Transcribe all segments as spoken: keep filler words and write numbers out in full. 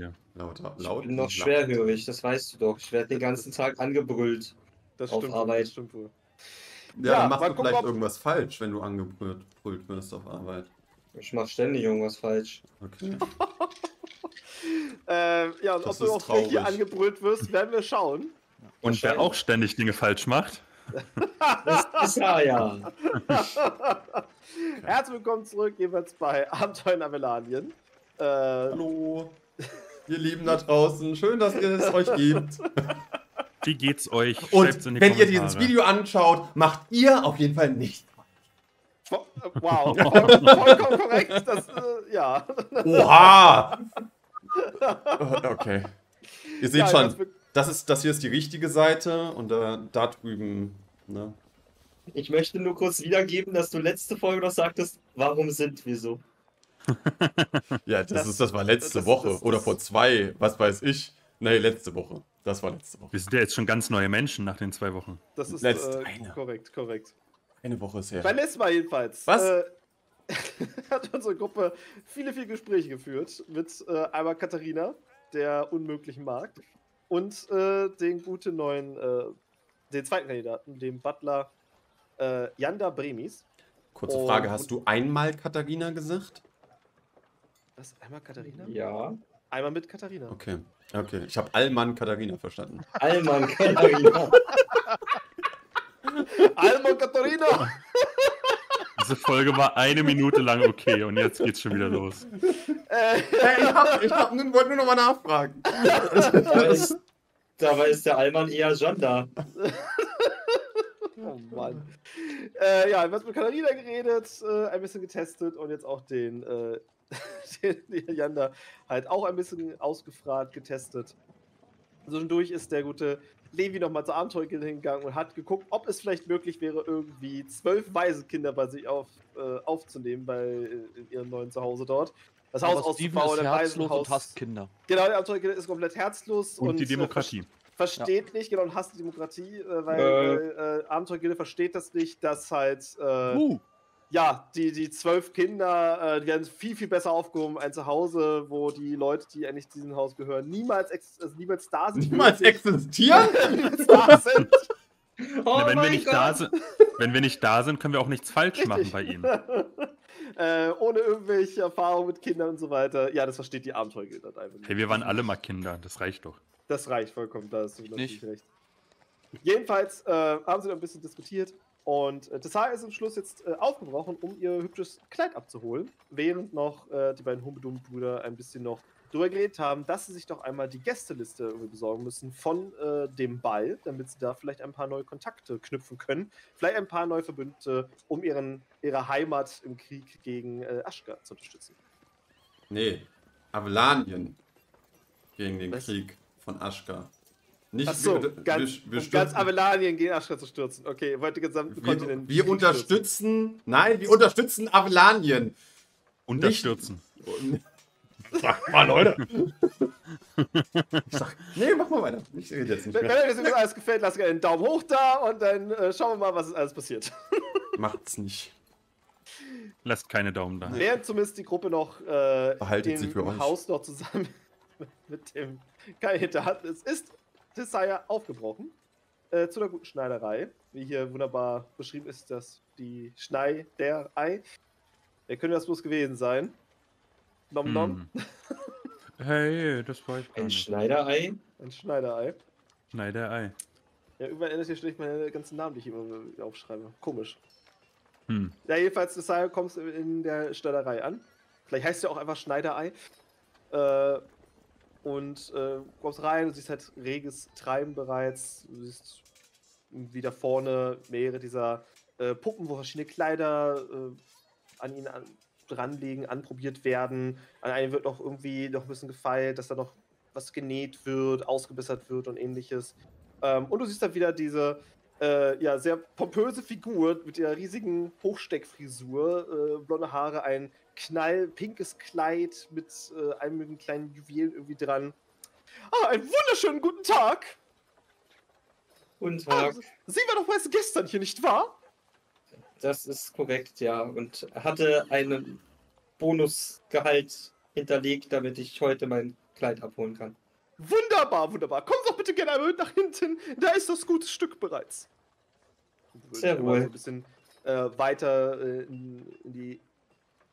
Ja. Lauter, laut. Ich bin noch schwerhörig, das weißt du doch. Ich werde den ganzen Tag angebrüllt. Das auf stimmt, Arbeit. Das stimmt wohl. Ja, ja, dann machst du vielleicht auf... irgendwas falsch, wenn du angebrüllt wirst auf Arbeit. Ich mach ständig irgendwas falsch. Okay. ähm, ja, und das ob du auch traurig. Hier angebrüllt wirst, werden wir schauen. Und wer auch ständig Dinge falsch macht. Das ist ja ja. Herzlich willkommen zurück, jeweils bei Abenteuer in Avelanien. Äh, Hallo, ihr Lieben da draußen. Schön, dass ihr es euch gibt. Wie geht's euch? Und in die wenn Kommentare. Ihr dieses Video anschaut, macht ihr auf jeden Fall nichts. Wow, vollkommen voll korrekt. Das, äh, ja. Oha! Okay. Ihr seht ja, schon, das, ist, das hier ist die richtige Seite und äh, da drüben. Ne? Ich möchte nur kurz wiedergeben, dass du letzte Folge noch sagtest, warum sind wir so? Ja, das, das, ist, das war letzte das, Woche das, das, oder vor zwei, was weiß ich. Nee, letzte Woche. Das war letzte Woche. Wir sind ja jetzt schon ganz neue Menschen nach den zwei Wochen. Das ist Letzte, äh, eine. korrekt, korrekt. Eine Woche ist her. Beim letzten Mal jedenfalls. Was? Äh, hat unsere Gruppe viele, viele Gespräche geführt mit äh, einmal Katharina, der unmöglichen Magd, und äh, den guten neuen, äh, den zweiten Kandidaten, dem Butler äh, Yanda Bremis. Kurze und, Frage, hast du einmal Katharina gesagt? Was, einmal Katharina? Ja. Einmal mit Katharina. Okay, okay. Ich habe Allmann Katharina verstanden. Allmann Katharina. Allmann Katharina. Diese Folge war eine Minute lang okay und jetzt geht's schon wieder los. Äh, hey, ich, hab, ich hab, wollte nur noch mal nachfragen. Dabei ist, dabei ist der Allmann eher Janda. Oh Mann. Äh, ja, wir haben mit Katharina geredet, äh, ein bisschen getestet und jetzt auch den... Äh, den Yanda halt auch ein bisschen ausgefragt, getestet. Zwischendurch ist der gute Levi nochmal zur Abenteuerergilde hingegangen und hat geguckt, ob es vielleicht möglich wäre, irgendwie zwölf Waisenkinder bei sich auf, äh, aufzunehmen, bei in ihrem neuen Zuhause dort. Das Haus auszubauen, ein Waisenhaus. Und hasst Kinder. Genau, die Abenteuerergilde ist komplett herzlos. Und, und die Demokratie. Äh, versteht ja. nicht, genau, und hasst die Demokratie, äh, weil äh. äh, Abenteuerergilde versteht das nicht, dass halt... Äh, uh. Ja, die, die zwölf Kinder, äh, die werden viel, viel besser aufgehoben als zu Hause, wo die Leute, die eigentlich zu diesem Haus gehören, niemals, ex also niemals da sind. Niemals existieren? Niemals da sind. Oh Na, wenn, wir nicht da sind, wenn wir nicht da sind, können wir auch nichts falsch Richtig. machen bei ihnen. äh, ohne irgendwelche Erfahrung mit Kindern und so weiter. Ja, das versteht die Abenteuerergilde einfach nicht. Hey, wir waren alle mal Kinder, das reicht doch. Das reicht vollkommen, da hast du natürlich recht. Jedenfalls äh, haben sie noch ein bisschen diskutiert. Und äh, Tessaya ist am Schluss jetzt äh, aufgebrochen, um ihr hübsches Kleid abzuholen, während noch äh, die beiden Humpeldumpel-Brüder ein bisschen noch drüber geredet haben, dass sie sich doch einmal die Gästeliste irgendwie besorgen müssen von äh, dem Ball, damit sie da vielleicht ein paar neue Kontakte knüpfen können, vielleicht ein paar neue Verbündete, um ihren, ihre Heimat im Krieg gegen äh, Ashgar zu unterstützen. Nee, Avelanien gegen den Was? Krieg von Ashgar. Nicht Ach so, wir, ganz, wir, wir um ganz Avelanien gegen Ashgar zu stürzen. Okay, wollte gesamten Kontinent. Wir unterstützen, stürzen. nein, wir unterstützen Avelanien. Unterstützen. Sag mal, Leute. Ich sag, nee, mach mal weiter. Ich rede jetzt nicht mehr. Wenn, wenn euch das übrigens alles gefällt, lasst gerne einen Daumen hoch da und dann äh, schauen wir mal, was ist alles passiert. Macht's nicht. Lasst keine Daumen da. Während zumindest die Gruppe noch äh, Behaltet im sie für Haus euch. noch zusammen mit dem Kandidaten ist, ist Tessaya aufgebrochen äh, zu einer guten Schneiderei. Wie hier wunderbar beschrieben ist, dass die Schneiderei. Wer könnte das bloß gewesen sein? Nom nom. Mm. Hey, das war ich gar Ein nicht. Schneiderei? Ein Schneiderei. Schneiderei. Ja, irgendwann ändert hier schlecht meine ganzen Namen, die ich immer aufschreibe. Komisch. Hm. Ja, jedenfalls, Tessaya, kommst du in der Schneiderei an. Vielleicht heißt ja auch einfach Schneiderei. Äh. Und äh, kommst rein, du siehst halt reges Treiben bereits, du siehst wieder vorne mehrere dieser äh, Puppen, wo verschiedene Kleider äh, an ihnen an, dranlegen, anprobiert werden. An einem wird noch irgendwie noch ein bisschen gefeilt, dass da noch was genäht wird, ausgebessert wird und ähnliches. Ähm, und du siehst halt wieder diese äh, ja, sehr pompöse Figur mit ihrer riesigen Hochsteckfrisur, äh, blonde Haare, ein knallpinkes Kleid mit äh, einem kleinen Juwelen irgendwie dran. Ah, einen wunderschönen guten Tag! Guten Tag. Ah, Sie war doch meist gestern hier, nicht wahr? Das ist korrekt, ja. Und hatte einen Bonusgehalt hinterlegt, damit ich heute mein Kleid abholen kann. Wunderbar, wunderbar. Kommt doch bitte gerne einmal mit nach hinten. Da ist das gute Stück bereits. Sehr wohl. So ein bisschen äh, weiter äh, in, in die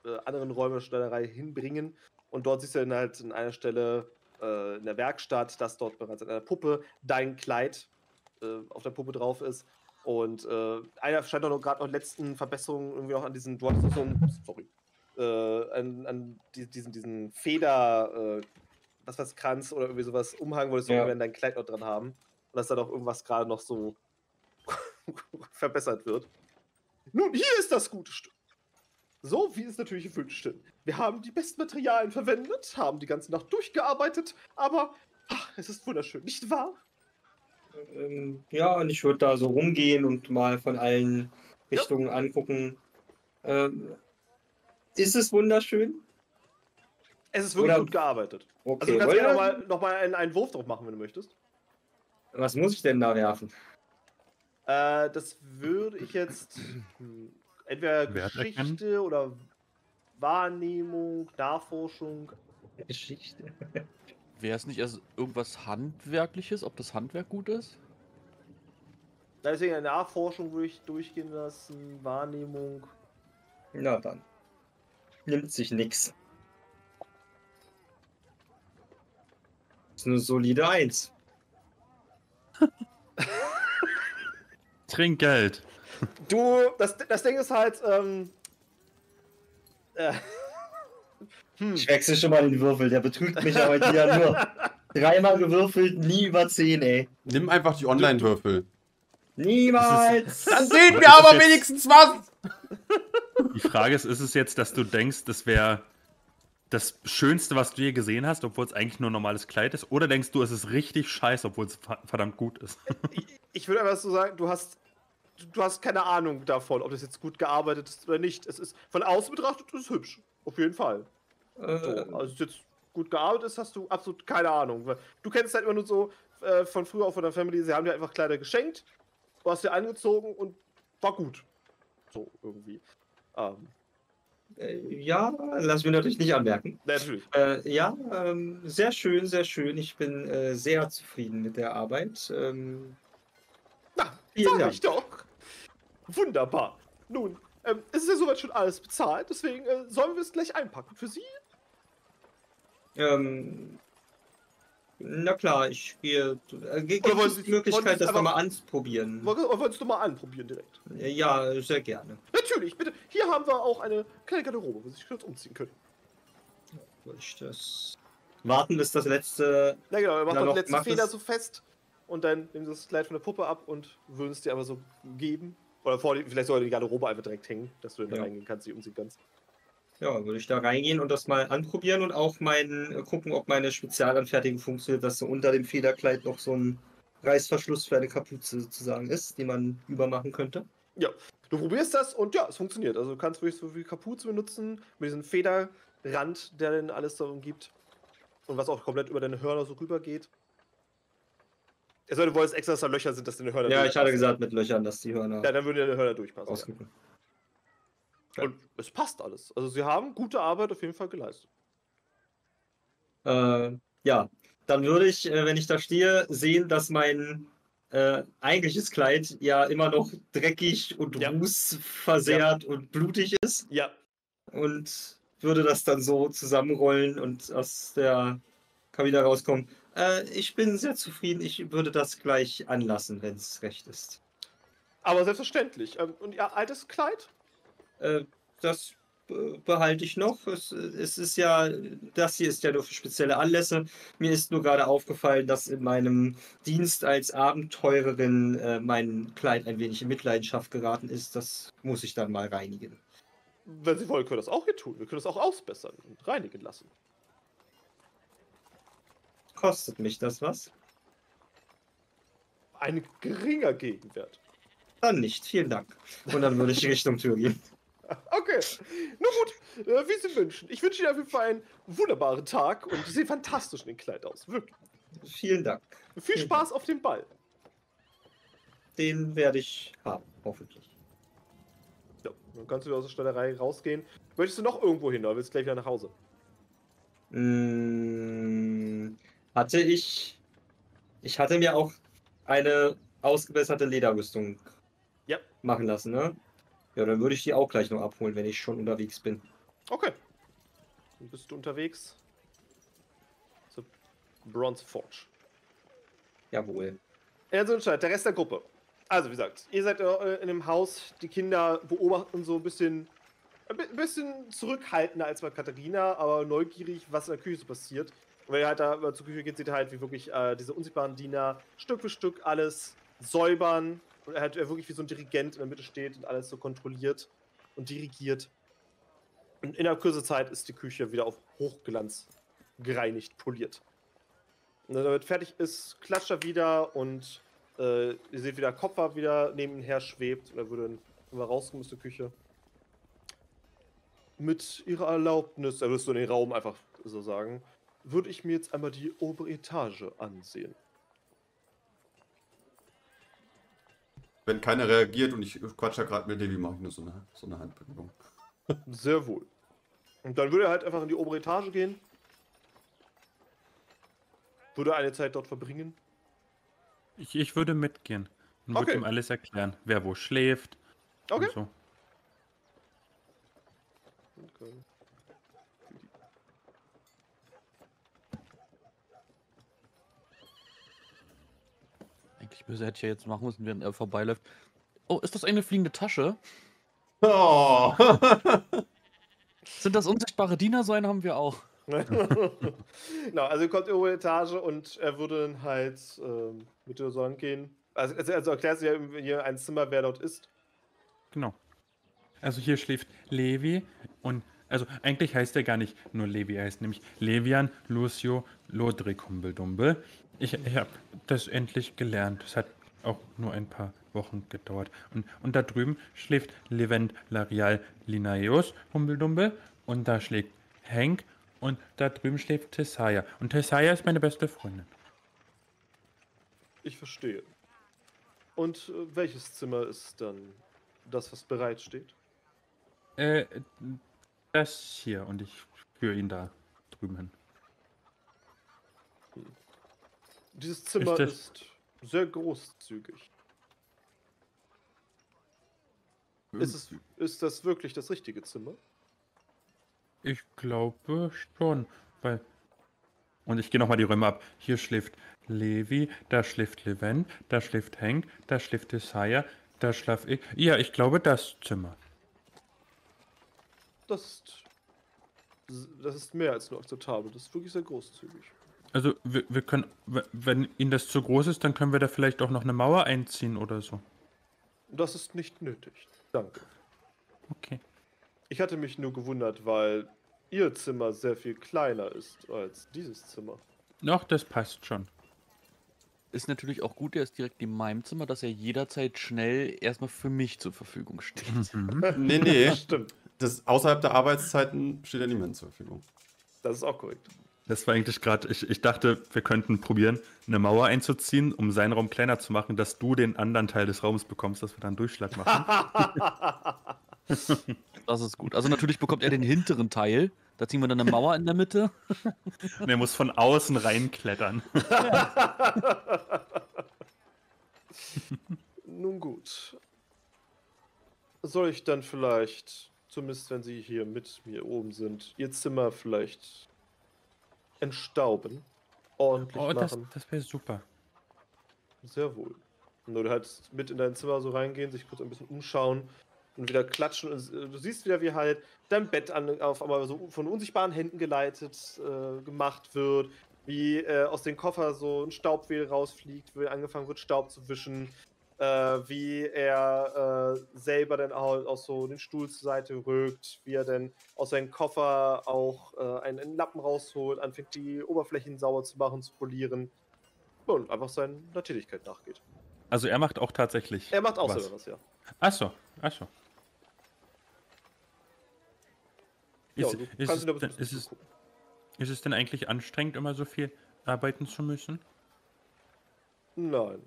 äh, anderen Räume der Schneiderei hinbringen. Und dort siehst du dann halt an einer Stelle äh, in der Werkstatt, dass dort bereits an einer Puppe dein Kleid äh, auf der Puppe drauf ist. Und äh, einer scheint auch gerade noch letzten Verbesserungen irgendwie auch an diesen, du hast noch so ein, sorry, äh, an, an diesen, diesen Feder, äh, was was Kranz oder irgendwie sowas umhangen, wolltest du ja in dein Kleid noch dran haben. Und dass da doch irgendwas gerade noch so verbessert wird. Nun, hier ist das gute Stück. So wie es natürlich gewünscht ist. Wir haben die besten Materialien verwendet, haben die ganze Nacht durchgearbeitet, aber ach, es ist wunderschön, nicht wahr? Ähm, ja, und ich würde da so rumgehen und mal von allen Richtungen ja. angucken. Ähm, ist es wunderschön? Es ist wirklich Oder, gut gearbeitet. Okay. Also du kannst gerne nochmal noch mal einen, einen Wurf drauf machen, wenn du möchtest. Was muss ich denn da werfen? Äh, das würde ich jetzt entweder Wert Geschichte erkennen? Oder Wahrnehmung, Nachforschung. Geschichte. Wäre es nicht erst irgendwas Handwerkliches, ob das Handwerk gut ist? Deswegen eine Nachforschung würde ich durchgehen lassen, Wahrnehmung. Na dann. Nimmt sich nichts. Ist eine solide Eins. Trinkgeld. Du, das, das Ding ist halt, ähm... Äh, hm. Ich wechsle schon mal den Würfel, der betrügt mich aber die ja nur. Dreimal gewürfelt, nie über zehn, ey. Nimm einfach die Online-Würfel. Niemals! Dann sehen wir aber wenigstens was! Die Frage ist, ist es jetzt, dass du denkst, das wäre das Schönste, was du je gesehen hast, obwohl es eigentlich nur ein normales Kleid ist? Oder denkst du, es ist richtig scheiße, obwohl es verdammt gut ist? Ich, ich würde einfach so sagen, du hast... Du hast keine Ahnung davon, ob das jetzt gut gearbeitet ist oder nicht. Es ist von außen betrachtet, ist es hübsch. Auf jeden Fall. Äh, so, also jetzt gut gearbeitet ist, hast du absolut keine Ahnung. Du kennst halt immer nur so äh, von früher auch von der Family, sie haben dir einfach Kleider geschenkt, du hast dir angezogen und war gut. So irgendwie. Ähm. Äh, ja, lass mich natürlich nicht anmerken. Natürlich. Äh, ja, ähm, sehr schön, sehr schön. Ich bin äh, sehr zufrieden mit der Arbeit. Ähm, Na, vielen Dank. Ich doch. Wunderbar. Nun, ähm, es ist ja soweit schon alles bezahlt, deswegen äh, sollen wir es gleich einpacken. Für Sie? Ähm, na klar, ich gehe... Äh, gibt es die Möglichkeit, das nochmal anzuprobieren? Oder wolltest du mal anprobieren direkt? Ja, sehr gerne. Natürlich, bitte. Hier haben wir auch eine kleine Garderobe, wo Sie sich kurz umziehen können. Wollte ich das... Warten, bis das letzte... Na genau, wir machen den letzten Feder so fest und dann nehmen Sie das Kleid von der Puppe ab und würden es dir einfach so geben. Oder vor, vielleicht soll die Garderobe einfach direkt hängen, dass du da ja. reingehen kannst, die umziehen kannst. Ja, würde ich da reingehen und das mal anprobieren und auch meinen, gucken, ob meine Spezialanfertigung funktioniert, dass so unter dem Federkleid noch so ein Reißverschluss für eine Kapuze sozusagen ist, die man übermachen könnte. Ja, du probierst das und ja, es funktioniert. Also du kannst wirklich so viel Kapuze benutzen, mit diesem Federrand, der dann alles da umgibt und was auch komplett über deine Hörner so rüber geht. Es sollte wohl extra, dass da Löcher sind, dass die Hörner Ja, ich hatte gesagt mit Löchern, dass die Hörner... Ja, dann würden die Hörner durchpassen. Ausgucken. Ja. Und es passt alles. Also sie haben gute Arbeit auf jeden Fall geleistet. Äh, ja, dann würde ich, wenn ich da stehe, sehen, dass mein äh, eigentliches Kleid ja immer noch dreckig und ja. rußversehrt ja. und blutig ist. Ja. Und würde das dann so zusammenrollen und aus der Kabine rauskommen. Ich bin sehr zufrieden. Ich würde das gleich anlassen, wenn es recht ist. Aber selbstverständlich. Und Ihr altes Kleid? Das behalte ich noch. Es ist ja, das hier ist ja nur für spezielle Anlässe. Mir ist nur gerade aufgefallen, dass in meinem Dienst als Abenteurerin mein Kleid ein wenig in Mitleidenschaft geraten ist. Das muss ich dann mal reinigen. Wenn Sie wollen, können wir das auch hier tun. Wir können das auch ausbessern und reinigen lassen. Kostet mich das was? Ein geringer Gegenwert. Dann nicht, vielen Dank. Und dann würde ich Richtung Tür gehen. Okay, nun gut, äh, wie Sie wünschen. Ich wünsche Ihnen auf jeden Fall einen wunderbaren Tag und Sie sehen fantastisch in dem Kleid aus, wirklich. Vielen Dank. Viel vielen Spaß Dank. Auf dem Ball. Den werde ich haben, hoffentlich. So, dann kannst du wieder aus der Schneiderei rausgehen. Möchtest du noch irgendwo hin oder willst du gleich wieder nach Hause? Hm, hatte ich... Ich hatte mir auch eine ausgebesserte Lederrüstung ja. machen lassen, ne? Ja, dann würde ich die auch gleich noch abholen, wenn ich schon unterwegs bin. Okay. Dann bist du unterwegs zur Bronze Forge. Jawohl. Also entscheidet der Rest der Gruppe. Also wie gesagt, ihr seid in dem Haus, die Kinder beobachten so ein bisschen, ein bisschen zurückhaltender als bei Katharina, aber neugierig, was in der Küche so passiert. Und wenn ihr halt da zur Küche geht, seht ihr halt, wie wirklich äh, diese unsichtbaren Diener Stück für Stück alles säubern. Und er halt wirklich wie so ein Dirigent in der Mitte steht und alles so kontrolliert und dirigiert. Und in der kurzen Zeit ist die Küche wieder auf Hochglanz gereinigt, poliert. Und dann damit fertig ist, klatscht er wieder und äh, ihr seht wieder Kopfer wieder nebenher schwebt. Und er würde dann rauskommen aus der Küche. Mit ihrer Erlaubnis, er würdest du in den Raum einfach so sagen, würde ich mir jetzt einmal die obere Etage ansehen. Wenn keiner reagiert und ich quatsche gerade mit Levi, mache ich nur so eine, so eine Handbewegung. Sehr wohl. Und dann würde er halt einfach in die obere Etage gehen. Würde eine Zeit dort verbringen. Ich, ich würde mitgehen. Und okay. würde ihm alles erklären. Wer wo schläft. Okay. Und so. Okay. Eigentlich müsste er ja jetzt machen müssen, während er vorbeiläuft. Oh, ist das eine fliegende Tasche? Oh. Sind das unsichtbare Diener? So einen haben wir auch. Genau, also kommt irgendwo in die Etage und er würde dann halt äh, mit der Sonne gehen. Also, also erklärst du ja hier ein Zimmer, wer dort ist. Genau. Also hier schläft Levi und also eigentlich heißt er gar nicht nur Levi, er heißt nämlich Levian Lucio Lodric Humpeldumpel. Ich, ich habe das endlich gelernt. Das hat auch nur ein paar Wochen gedauert. Und, und da drüben schläft Levent L'Areal Linaeus Humpeldumpel und da schlägt Hank und da drüben schläft Tessaya. Und Tessaya ist meine beste Freundin. Ich verstehe. Und welches Zimmer ist dann das, was bereit steht? Äh, das hier. Und ich führe ihn da drüben hin. Hm. Dieses Zimmer ist, ist sehr großzügig. Ist, es, ist das wirklich das richtige Zimmer? Ich glaube schon, weil... Und ich gehe nochmal die Räume ab. Hier schläft Levi, da schläft Levent, da schläft Hank, da schläft Tessaya, da schlaf ich. Ja, ich glaube das Zimmer. Das ist, das ist mehr als nur akzeptabel. Das ist wirklich sehr großzügig. Also wir, wir können, wenn Ihnen das zu groß ist, dann können wir da vielleicht auch noch eine Mauer einziehen oder so. Das ist nicht nötig. Danke. Okay. Ich hatte mich nur gewundert, weil Ihr Zimmer sehr viel kleiner ist als dieses Zimmer. Doch, das passt schon. Ist natürlich auch gut, er ist direkt in meinem Zimmer, dass er jederzeit schnell erstmal für mich zur Verfügung steht. Mhm. nee, nee, stimmt. Das, außerhalb der Arbeitszeiten steht ja niemand zur Verfügung. Das ist auch korrekt. Das war eigentlich gerade, ich, ich dachte, wir könnten probieren, eine Mauer einzuziehen, um seinen Raum kleiner zu machen, dass du den anderen Teil des Raums bekommst, dass wir dann einen Durchschlag machen. Das ist gut. Also natürlich bekommt er den hinteren Teil. Da ziehen wir dann eine Mauer in der Mitte. Und er muss von außen reinklettern. Nun gut. Soll ich dann vielleicht, zumindest wenn Sie hier mit mir oben sind, Ihr Zimmer vielleicht... entstauben, ordentlich oh, das, machen. Das wäre super. Sehr wohl. Und du halt mit in dein Zimmer so reingehen, sich kurz ein bisschen umschauen und wieder klatschen. Und du siehst wieder, wie halt dein Bett an, auf einmal so von unsichtbaren Händen geleitet äh, gemacht wird, wie äh, aus dem Koffer so ein Staubwedel rausfliegt, wie angefangen wird, Staub zu wischen, äh, wie er äh, selber dann auch, auch so den Stuhl zur Seite rückt, wie er dann aus seinem Koffer auch äh, einen, einen Lappen rausholt, anfängt die Oberflächen sauber zu machen, zu polieren und einfach seiner Natürlichkeit nachgeht. Also er macht auch tatsächlich Er macht auch was. selber was, ja. Achso, achso. Ja, ist, ist, es denn, ist, es, ist es denn eigentlich anstrengend, immer so viel arbeiten zu müssen? Nein.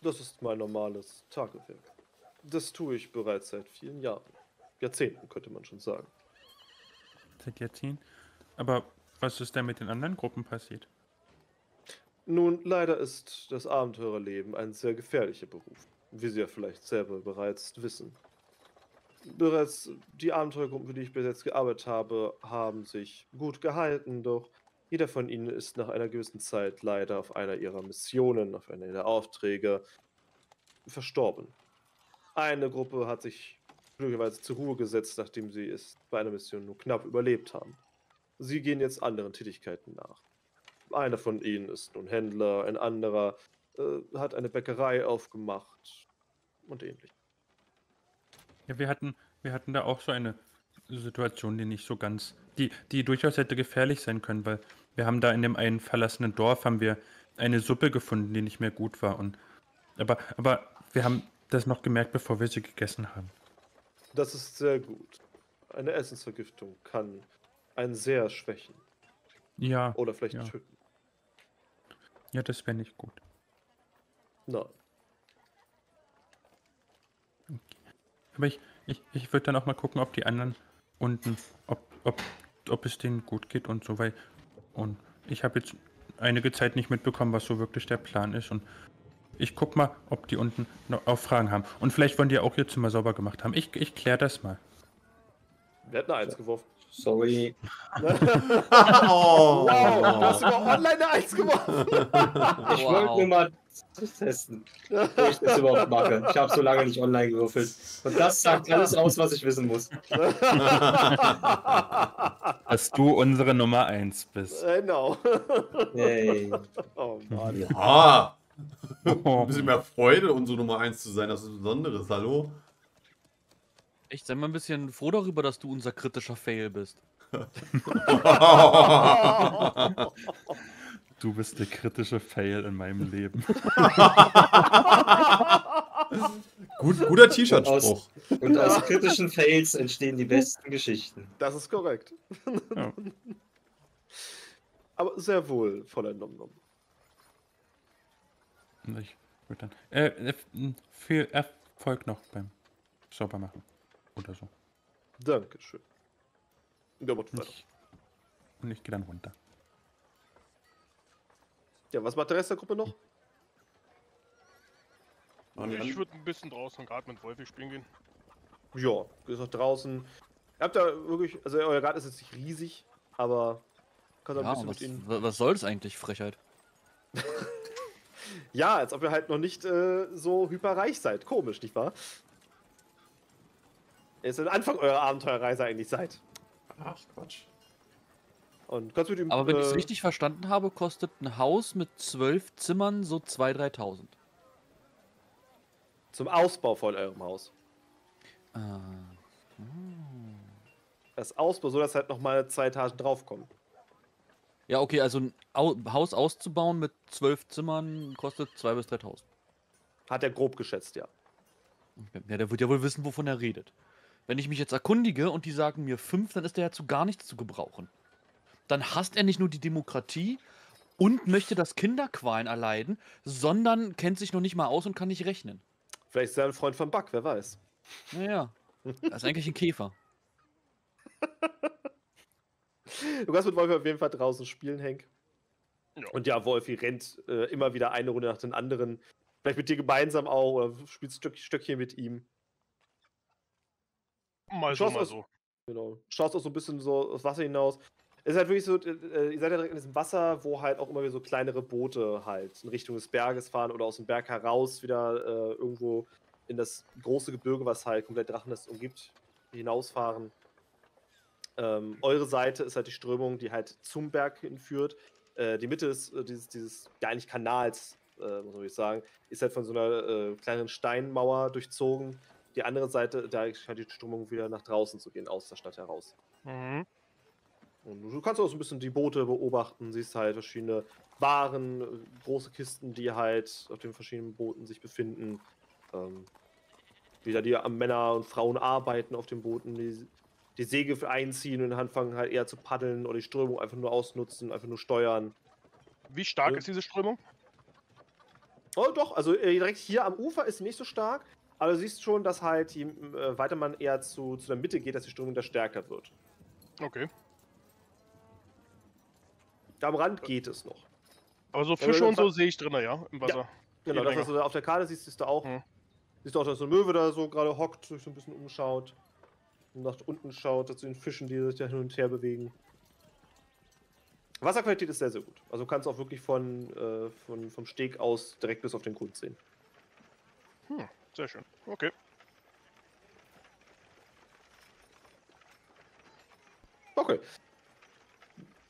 Das ist mein normales Tagewerk. Das tue ich bereits seit vielen Jahren. Jahrzehnten, könnte man schon sagen. Seit Jahrzehnten? Aber Was ist denn mit den anderen Gruppen passiert? Nun, leider ist das Abenteurerleben ein sehr gefährlicher Beruf, wie Sie ja vielleicht selber bereits wissen. Bereits die Abenteurergruppen, für die ich bis jetzt gearbeitet habe, haben sich gut gehalten, doch jeder von ihnen ist nach einer gewissen Zeit leider auf einer ihrer Missionen, auf einer ihrer Aufträge verstorben. Eine Gruppe hat sich glücklicherweise zur Ruhe gesetzt, nachdem sie es bei einer Mission nur knapp überlebt haben. Sie gehen jetzt anderen Tätigkeiten nach. Einer von ihnen ist nun Händler, ein anderer äh, hat eine Bäckerei aufgemacht und ähnlich. Ja, wir hatten, wir hatten da auch so eine Situation, die nicht so ganz, die, die durchaus hätte gefährlich sein können, weil wir haben da in dem einen verlassenen Dorf haben wir eine Suppe gefunden, die nicht mehr gut war. Und, aber, aber wir haben das noch gemerkt, bevor wir sie gegessen haben. Das ist sehr gut. Eine Essensvergiftung kann einen sehr schwächen. Ja. Oder vielleicht ja. töten. Ja, das wäre nicht gut. Nein. Okay. Aber ich, ich, ich würde dann auch mal gucken, ob die anderen unten, ob, ob, ob es denen gut geht und so, weil, und ich habe jetzt einige Zeit nicht mitbekommen, was so wirklich der Plan ist, und ich guck mal, ob die unten noch auf Fragen haben. Und vielleicht wollen die ja auch ihr Zimmer sauber gemacht haben. Ich, ich kläre das mal. Wir hatten eine Eins geworfen. Sorry. Oh, wow, du hast sogar online eine Eins geworfen. Ich wow. wollte nur mal testen, ob ich das überhaupt mache. Ich habe so lange nicht online gewürfelt. Und das sagt alles aus, was ich wissen muss. Dass du unsere Nummer eins bist. Genau. Hey. Oh Mann. Ja. Ein bisschen mehr Freude, unsere Nummer eins zu sein, das ist was Besonderes, hallo? Echt, sei mal ein bisschen froh darüber, dass du unser kritischer Fail bist. Du bist der kritische Fail in meinem Leben. Gut, guter T-Shirt-Spruch. Und, und aus kritischen Fails entstehen die besten Geschichten. Das ist korrekt. Ja. Aber sehr wohl, Fräulein Nomnom. Ich würde dann äh, viel Erfolg noch beim Saubermachen oder so. Dankeschön. Ja, ich, und ich gehe dann runter. Ja, was macht der Rest der Gruppe noch? Ich würde ein bisschen draußen gerade mit Wolfi spielen gehen. Ja, ist noch draußen. Ihr habt da wirklich, also euer Garten ist jetzt nicht riesig, aber kann ja, ein bisschen was, mit ihnen. Was soll das eigentlich, Frechheit? Ja, als ob ihr halt noch nicht äh, so hyperreich seid. Komisch, nicht wahr? Ist am Anfang eurer Abenteuerreise eigentlich seid. Ach, Quatsch. Und kannst du mit ihm, aber wenn äh, ich es richtig verstanden habe, kostet ein Haus mit zwölf Zimmern so zweitausend, dreitausend. Zum Ausbau von eurem Haus. Ah. Hm. Das Ausbau, so dass halt nochmal zwei Etagen draufkommen. Ja, okay, also ein Haus auszubauen mit zwölf Zimmern kostet zweitausend bis dreitausend. Hat er grob geschätzt, ja. Ja, der wird ja wohl wissen, wovon er redet. Wenn ich mich jetzt erkundige und die sagen mir fünf, dann ist der ja zu gar nichts zu gebrauchen. Dann hasst er nicht nur die Demokratie und möchte das Kinderqualen erleiden, sondern kennt sich noch nicht mal aus und kann nicht rechnen. Vielleicht ist er ein Freund von Buck, wer weiß. Naja, das ist eigentlich ein Käfer. Du kannst mit Wolfi auf jeden Fall draußen spielen, Henk. Ja. Und ja, Wolfi rennt äh, immer wieder eine Runde nach den anderen. Vielleicht mit dir gemeinsam auch, oder spielst ein Stück, Stöckchen mit ihm. Mal so, mal so. Genau. Schaust auch so ein bisschen so aufs Wasser hinaus. Es ist halt wirklich so, äh, ihr seid ja direkt in diesem Wasser, wo halt auch immer wieder so kleinere Boote halt in Richtung des Berges fahren oder aus dem Berg heraus wieder äh, irgendwo in das große Gebirge, was halt komplett Drachennest umgibt, hinausfahren. Ähm, eure Seite ist halt die Strömung, die halt zum Berg hinführt. Äh, die Mitte ist, äh, dieses, dieses, ja eigentlich Kanals, äh, muss ich sagen, ist halt von so einer äh, kleinen Steinmauer durchzogen. Die andere Seite, da scheint die Strömung wieder nach draußen zu gehen, aus der Stadt heraus. Mhm. Und du kannst auch so ein bisschen die Boote beobachten, siehst halt verschiedene Waren, große Kisten, die halt auf den verschiedenen Booten sich befinden. Ähm, wieder die Männer und Frauen arbeiten auf den Booten, die die Segel einziehen und anfangen halt eher zu paddeln oder die Strömung einfach nur ausnutzen, einfach nur steuern. Wie stark ja. ist diese Strömung? Oh doch, also direkt hier am Ufer ist sie nicht so stark, aber du siehst schon, dass halt, je weiter man eher zu, zu der Mitte geht, dass die Strömung da stärker wird. Okay. Am Rand geht es noch. Aber so Fische und so sehe ich drin, ja, im Wasser. Ja, genau, das, was du da auf der Karte siehst, siehst du auch. Hm. Siehst du auch, dass so ein Möwe da so gerade hockt, sich so ein bisschen umschaut. Und nach unten schaut, zu den Fischen, die sich da hin und her bewegen. Wasserqualität ist sehr, sehr gut. Also du kannst auch wirklich von, äh, von, vom Steg aus direkt bis auf den Grund sehen. Hm, sehr schön. Okay. Okay.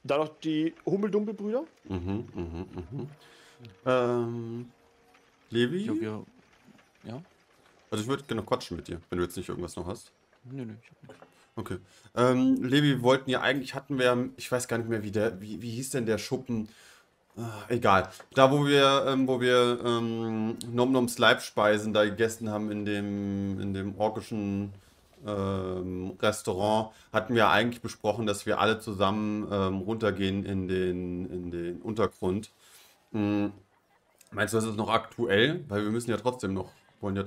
Dann noch die Humpeldumpel-Brüder. Mhm, mhm, mhm. Ähm, Levi? Ich hab ja, ja. Also ich würde gerne quatschen mit dir, wenn du jetzt nicht irgendwas noch hast. Nö, nö, ich hab nichts. Okay. Ähm, Levi, wollten ja eigentlich, hatten wir, ich weiß gar nicht mehr, wie der, wie, wie hieß denn der Schuppen? Äh, egal. Da, wo wir, ähm, wo wir, ähm, Nom-Noms Leibspeisen da gegessen haben in dem, in dem orkischen Ähm, Restaurant, hatten wir eigentlich besprochen, dass wir alle zusammen ähm, runtergehen in den, in den Untergrund. Hm. Meinst du, das ist noch aktuell? Weil wir müssen ja trotzdem noch, wollen ja,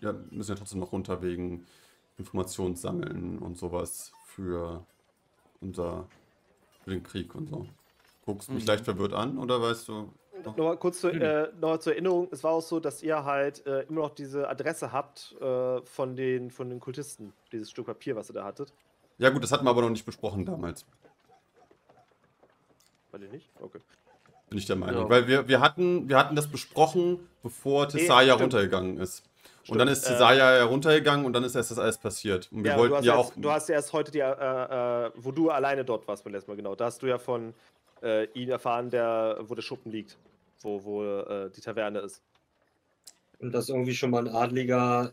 ja, müssen ja trotzdem noch runter wegen Informationen sammeln und sowas für unser, für den Krieg und so. Guckst du mich mhm. leicht verwirrt an oder weißt du? Nochmal kurz zu, äh, noch zur Erinnerung, es war auch so, dass ihr halt äh, immer noch diese Adresse habt äh, von, den, von den Kultisten, dieses Stück Papier, was ihr da hattet. Ja gut, das hatten wir aber noch nicht besprochen damals. War die nicht? Okay. Bin ich der Meinung, ja. Weil wir, wir, hatten, wir hatten das besprochen, bevor Tessaya nee, runtergegangen ist. Stimmt. Und dann ist Tessaya äh, heruntergegangen und dann ist erst das alles passiert. Und wir ja, wollten du hast ja erst, auch... Du hast ja erst heute, die, äh, äh, wo du alleine dort warst beim letzten Mal, genau, da hast du ja von... Äh, ihn erfahren, der, wo der Schuppen liegt, wo, wo äh, die Taverne ist. Und dass irgendwie schon mal ein Adliger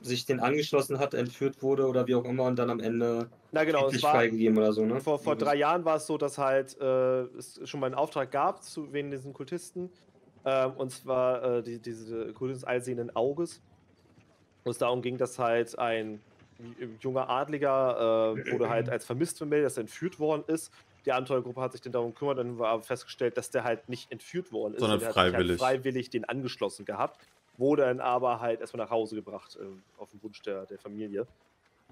sich den angeschlossen hat, entführt wurde oder wie auch immer und dann am Ende Na genau, es war, freigegeben oder so. Ne? Vor, vor drei Jahren war es so, dass halt äh, es schon mal einen Auftrag gab zu wegen diesen Kultisten äh, und zwar äh, die, diese Kultisten des allsehenden Auges. Und es darum ging, dass halt ein junger Adliger äh, wurde halt als vermisst vermeldet, dass er entführt worden ist. Die Abenteuergruppe hat sich denn darum gekümmert und war festgestellt, dass der halt nicht entführt worden ist, sondern der freiwillig. Hat sich halt freiwillig den angeschlossen gehabt, wurde dann aber halt erstmal nach Hause gebracht, äh, auf den Wunsch der, der Familie,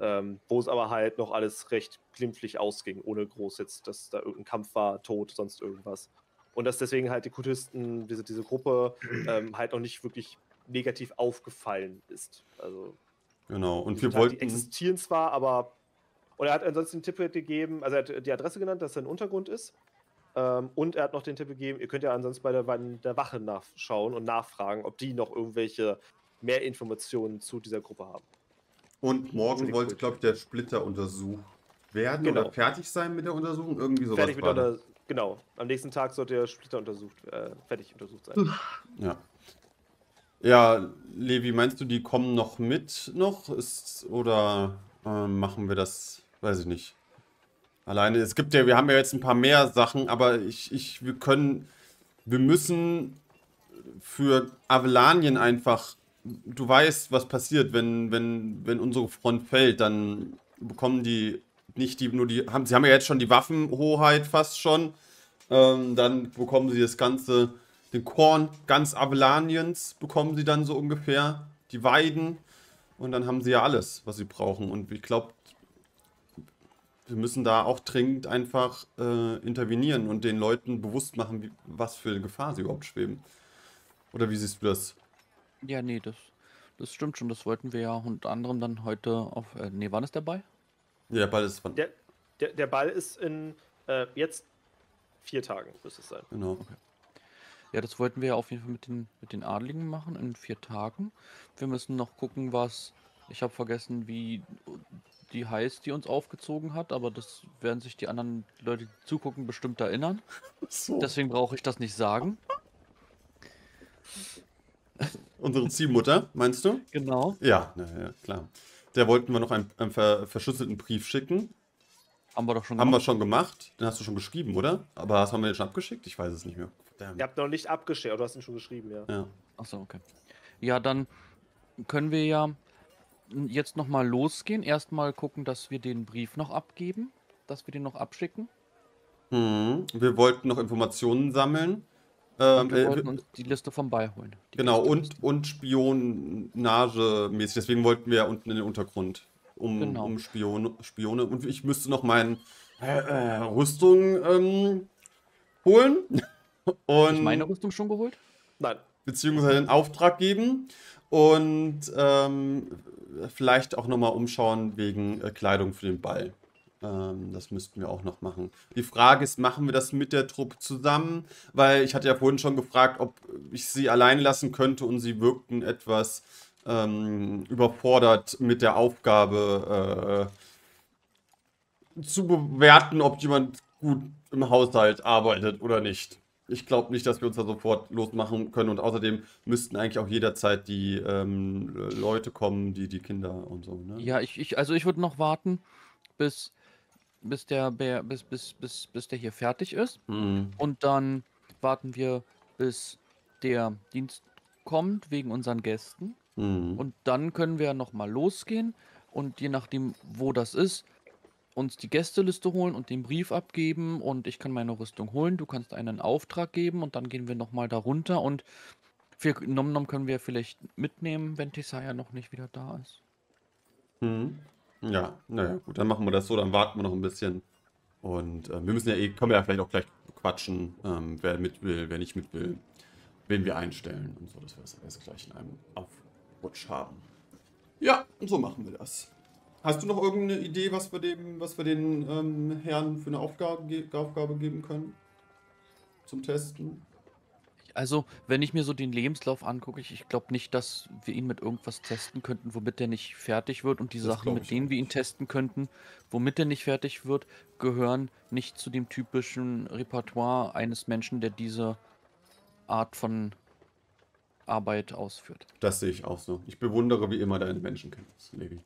ähm, wo es aber halt noch alles recht glimpflich ausging, ohne groß jetzt, dass da irgendein Kampf war, Tod, sonst irgendwas. Und dass deswegen halt die Kultisten, diese, diese Gruppe, ähm, halt noch nicht wirklich negativ aufgefallen ist. Also, genau, und wir wollten... Die existieren zwar, aber... Und er hat ansonsten den Tipp gegeben, also er hat die Adresse genannt, dass er im Untergrund ist. Ähm, und er hat noch den Tipp gegeben, ihr könnt ja ansonsten bei der, bei der Wache nachschauen und nachfragen, ob die noch irgendwelche mehr Informationen zu dieser Gruppe haben. Und morgen wollte, glaube ich, der Splitter untersucht werden genau. Oder fertig sein mit der Untersuchung, irgendwie sowas. Fertig mit der, genau, am nächsten Tag sollte der Splitter untersucht, äh, fertig untersucht sein. Ja. Ja, Levi, meinst du, die kommen noch mit noch? Ist, oder äh, machen wir das... Weiß ich nicht. Alleine, es gibt ja, wir haben ja jetzt ein paar mehr Sachen, aber ich, ich, wir können, wir müssen für Avelanien einfach, du weißt, was passiert, wenn, wenn, wenn unsere Front fällt, dann bekommen die nicht die, nur die, haben, sie haben ja jetzt schon die Waffenhoheit fast schon, ähm, dann bekommen sie das ganze, den Korn ganz Avelaniens bekommen sie dann so ungefähr, die Weiden und dann haben sie ja alles, was sie brauchen und ich glaube, wir müssen da auch dringend einfach äh, intervenieren und den Leuten bewusst machen, wie, was für eine Gefahr sie überhaupt schweben. Oder wie siehst du das? Ja, nee, das, das stimmt schon. Das wollten wir ja unter anderem dann heute auf... Äh, nee, wann ist der Ball? Ja, der Ball ist... Wann? Der, der, der Ball ist in äh, jetzt vier Tagen, müsste es sein. Genau. Okay. Ja, das wollten wir ja auf jeden Fall mit den, mit den Adligen machen, in vier Tagen. Wir müssen noch gucken, was... Ich habe vergessen, wie... die heißt, die uns aufgezogen hat, aber das werden sich die anderen Leute, die zugucken, bestimmt erinnern. So. Deswegen brauche ich das nicht sagen. Unsere Ziehmutter, meinst du? Genau. Ja, na ja, klar. Der wollten wir noch einen, einen ver verschlüsselten Brief schicken. Haben wir doch schon haben gemacht. Haben wir schon gemacht. Den hast du schon geschrieben, oder? Aber das haben wir den schon abgeschickt? Ich weiß es nicht mehr. Damn. Ihr habt noch nicht abgeschickt, aber du hast ihn schon geschrieben, ja. Ja. Achso, okay. Ja, dann können wir ja jetzt nochmal losgehen. Erstmal gucken, dass wir den Brief noch abgeben. Dass wir den noch abschicken. Hm, wir wollten noch Informationen sammeln. Ähm, wir äh, wollten uns die Liste vom Ball holen. Genau, und, und Spionagemäßig. Deswegen wollten wir ja unten in den Untergrund. Um, genau. um Spione, Spione. Und ich müsste noch meine äh, äh, Rüstung ähm, holen. Und Habe ich meine Rüstung schon geholt? Nein. Beziehungsweise einen Auftrag geben und ähm, vielleicht auch nochmal umschauen wegen äh, Kleidung für den Ball. Ähm, das müssten wir auch noch machen. Die Frage ist, machen wir das mit der Truppe zusammen? Weil ich hatte ja vorhin schon gefragt, ob ich sie allein lassen könnte und sie wirkten etwas ähm, überfordert mit der Aufgabe äh, zu bewerten, ob jemand gut im Haushalt arbeitet oder nicht. Ich glaube nicht, dass wir uns da sofort losmachen können. Und außerdem müssten eigentlich auch jederzeit die ähm, Leute kommen, die die Kinder und so. Ne? Ja, ich, ich, also ich würde noch warten, bis, bis, der, bis, bis, bis, bis der hier fertig ist. Hm. Und dann warten wir, bis der Dienst kommt wegen unseren Gästen. Hm. Und dann können wir nochmal losgehen. Und je nachdem, wo das ist, uns die Gästeliste holen und den Brief abgeben und ich kann meine Rüstung holen, du kannst einen Auftrag geben und dann gehen wir nochmal da runter und für Nom-Nom können wir vielleicht mitnehmen, wenn Tessaya noch nicht wieder da ist. Hm. Ja, naja, gut, dann machen wir das so, dann warten wir noch ein bisschen und äh, wir müssen ja eh, können wir ja vielleicht auch gleich quatschen, ähm, wer mit will, wer nicht mit will, wen wir einstellen und so, dass wir das alles gleich in einem Aufrutsch haben. Ja, und so machen wir das. Hast du noch irgendeine Idee, was wir, dem, was wir den ähm, Herren für eine Aufgabe, ge Aufgabe geben können? Zum Testen? Also, wenn ich mir so den Lebenslauf angucke, ich, ich glaube nicht, dass wir ihn mit irgendwas testen könnten, womit er nicht fertig wird. Und die das Sachen, mit denen auch. wir ihn testen könnten, womit er nicht fertig wird, gehören nicht zu dem typischen Repertoire eines Menschen, der diese Art von Arbeit ausführt. Das sehe ich auch so. Ich bewundere wie immer deine Menschenkenntnis, Levi.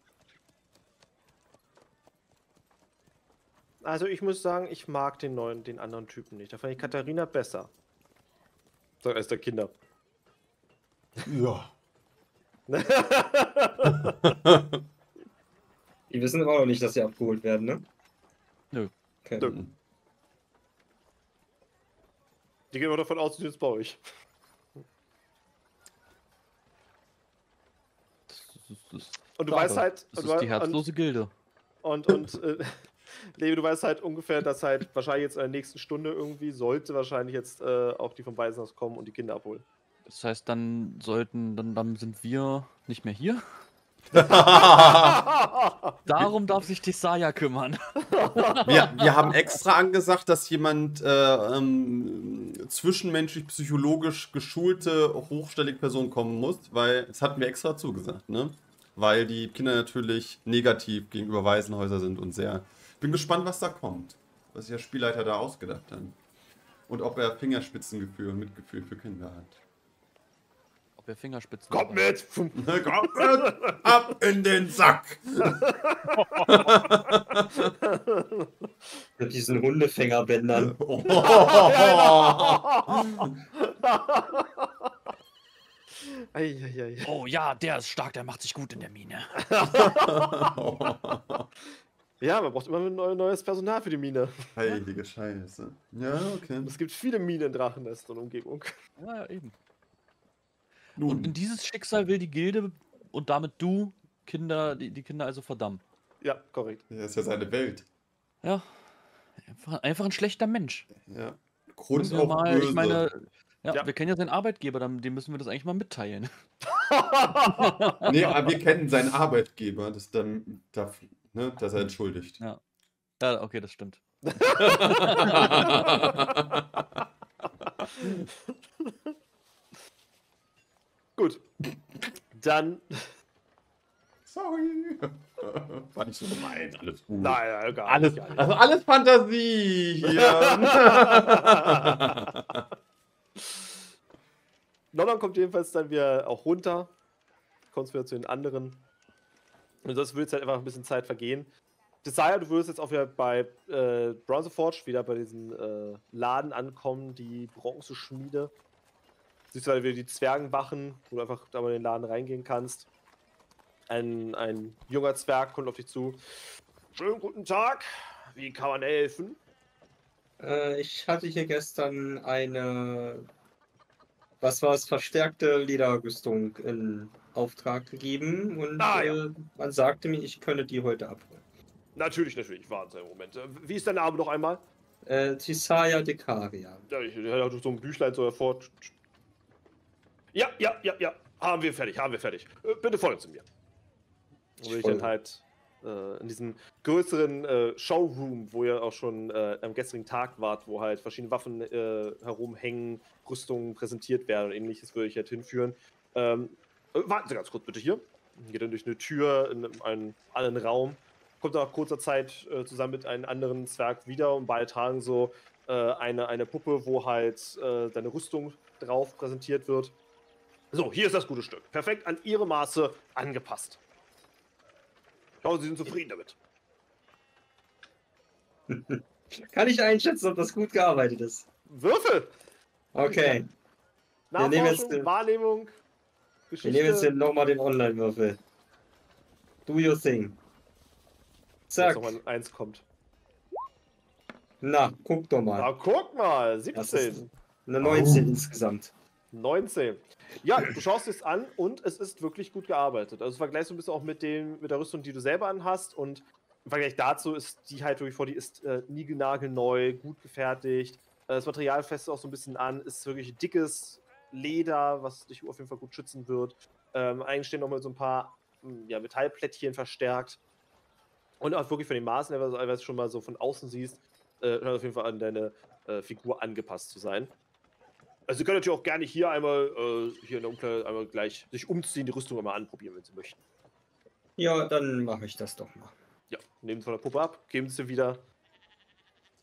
Also ich muss sagen, ich mag den neuen, den anderen Typen nicht. Da fand ich Katharina besser. So, als der Kinder. Ja. Die wissen aber auch noch nicht, dass sie abgeholt werden, ne? Nö. Okay. Nö. Die gehen immer davon aus, dass jetzt bei euch. Und du weißt halt... Das ist die herzlose Gilde. Und, und... und äh, Levi, du weißt halt ungefähr, dass halt wahrscheinlich jetzt in der nächsten Stunde irgendwie sollte wahrscheinlich jetzt äh, auch die vom Waisenhaus kommen und die Kinder abholen. Das heißt, dann sollten, dann, dann sind wir nicht mehr hier. Darum darf sich Tessaya kümmern. wir, wir haben extra angesagt, dass jemand äh, ähm, zwischenmenschlich, psychologisch geschulte, hochstellige Person kommen muss, weil, das hatten wir extra zugesagt, ne? Weil die Kinder natürlich negativ gegenüber Waisenhäuser sind und sehr... Bin gespannt, was da kommt. Was sich der Spielleiter da ausgedacht hat. Und ob er Fingerspitzengefühl und Mitgefühl für Kinder hat. Ob er Fingerspitzen... Kommt mit! Kommt mit! Ab in den Sack! Mit diesen Hundefingerbändern. Oh ja, der ist stark, der macht sich gut in der Mine. Ja, man braucht immer ein neues Personal für die Mine. Heilige Scheiße. Ja, okay. Es gibt viele Minen in Drachennest und Umgebung. Ja, eben. Nun. Und in dieses Schicksal will die Gilde und damit du Kinder, die, die Kinder also verdammen. Ja, korrekt. Das ist ja seine Welt. Ja. Einfach, einfach ein schlechter Mensch. Ja. Grund auch mal, böse. Ich meine, ja, ja. Wir kennen ja seinen Arbeitgeber, dann, dem müssen wir das eigentlich mal mitteilen. Nee, aber wir kennen seinen Arbeitgeber, das dann darf... Ne, dass er entschuldigt. Ja, ja, okay, das stimmt. Gut. Dann. Sorry. War nicht so gemeint. Alles gut. Nein, gar alles, nicht, alles. Also alles Fantasie hier. Nolan kommt jedenfalls dann wieder auch runter. Kommst wieder zu den anderen. Und sonst würde es halt einfach ein bisschen Zeit vergehen. Tessaya, du würdest jetzt auch wieder bei äh, Bronze Forge, wieder bei diesem äh, Laden ankommen, die Bronzeschmiede. Siehst du halt wieder die Zwergenwachen, wo du einfach da mal in den Laden reingehen kannst. Ein, ein junger Zwerg kommt auf dich zu. Schönen guten Tag, wie kann man helfen? Äh, ich hatte hier gestern eine, was war es, verstärkte Lederrüstung in Auftrag gegeben und ah, ja. äh, man sagte mir, ich könne die heute abholen. Natürlich, natürlich. Warte einen Moment. Wie ist dein Name noch einmal? Äh, Tessaya Decaria. Ja, ich hatte so ein Büchlein so hervor. Ja, ja, ja, ja. Haben wir fertig, haben wir fertig. Äh, bitte folgen zu mir. Wo ich dann halt äh, in diesem größeren äh, Showroom, wo ihr auch schon äh, am gestrigen Tag wart, wo halt verschiedene Waffen äh, herumhängen, Rüstungen präsentiert werden und ähnliches, würde ich halt hinführen. Ähm, äh, warten Sie ganz kurz bitte hier. Geht dann durch eine Tür in einen anderen Raum. Kommt nach kurzer Zeit äh, zusammen mit einem anderen Zwerg wieder und beide tragen so äh, eine, eine Puppe, wo halt äh, deine Rüstung drauf präsentiert wird. So, hier ist das gute Stück. Perfekt an ihre Maße angepasst. Ich hoffe, Sie sind zufrieden damit. Kann ich einschätzen, ob das gut gearbeitet ist? Würfel! Okay. Ja. Nachforschung, den, Wahrnehmung, Geschichte. Wir nehmen jetzt nochmal den Online-Würfel. Do your thing. Zack. Dass nochmal eins kommt. Na, guck doch mal. Na, guck mal. siebzehn. Eine neunzehn oh. Insgesamt. neunzehn. Ja, du schaust es an und es ist wirklich gut gearbeitet. Also vergleichst du ein bisschen auch mit, dem, mit der Rüstung, die du selber anhast, und im Vergleich dazu ist die halt wirklich vor, die ist äh, niegelnagelneu, gut gefertigt. Äh, das Material fässt auch so ein bisschen an, ist wirklich dickes Leder, was dich auf jeden Fall gut schützen wird. Ähm, eigentlich stehen nochmal so ein paar ja, Metallplättchen verstärkt. Und auch wirklich von den Maßen, wenn du es schon mal so von außen siehst, scheint äh, auf jeden Fall an deine äh, Figur angepasst zu sein. Also, Sie können natürlich auch gerne hier einmal, äh, hier in der Umkleide, einmal gleich sich umziehen, die Rüstung einmal anprobieren, wenn Sie möchten. Ja, dann mache ich das doch mal. Ja, nehmen Sie von der Puppe ab, geben Sie wieder.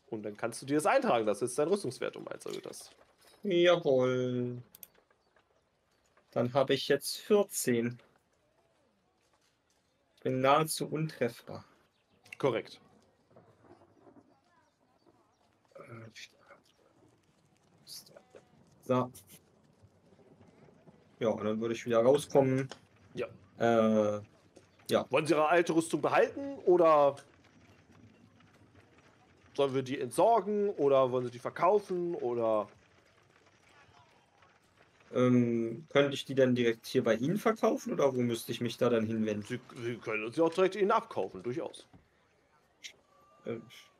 Und dann kannst du dir das eintragen, das ist dein Rüstungswert um eins erhöht hast. Jawohl. Dann habe ich jetzt vierzehn. Bin nahezu untreffbar. Korrekt. So. Ja, und dann würde ich wieder rauskommen. Ja. Äh, ja. Wollen Sie Ihre alte Rüstung behalten oder sollen wir die entsorgen oder wollen Sie die verkaufen oder? Ähm, könnte ich die dann direkt hier bei Ihnen verkaufen oder wo müsste ich mich da dann hinwenden? Sie, Sie können uns ja auch direkt Ihnen abkaufen, durchaus.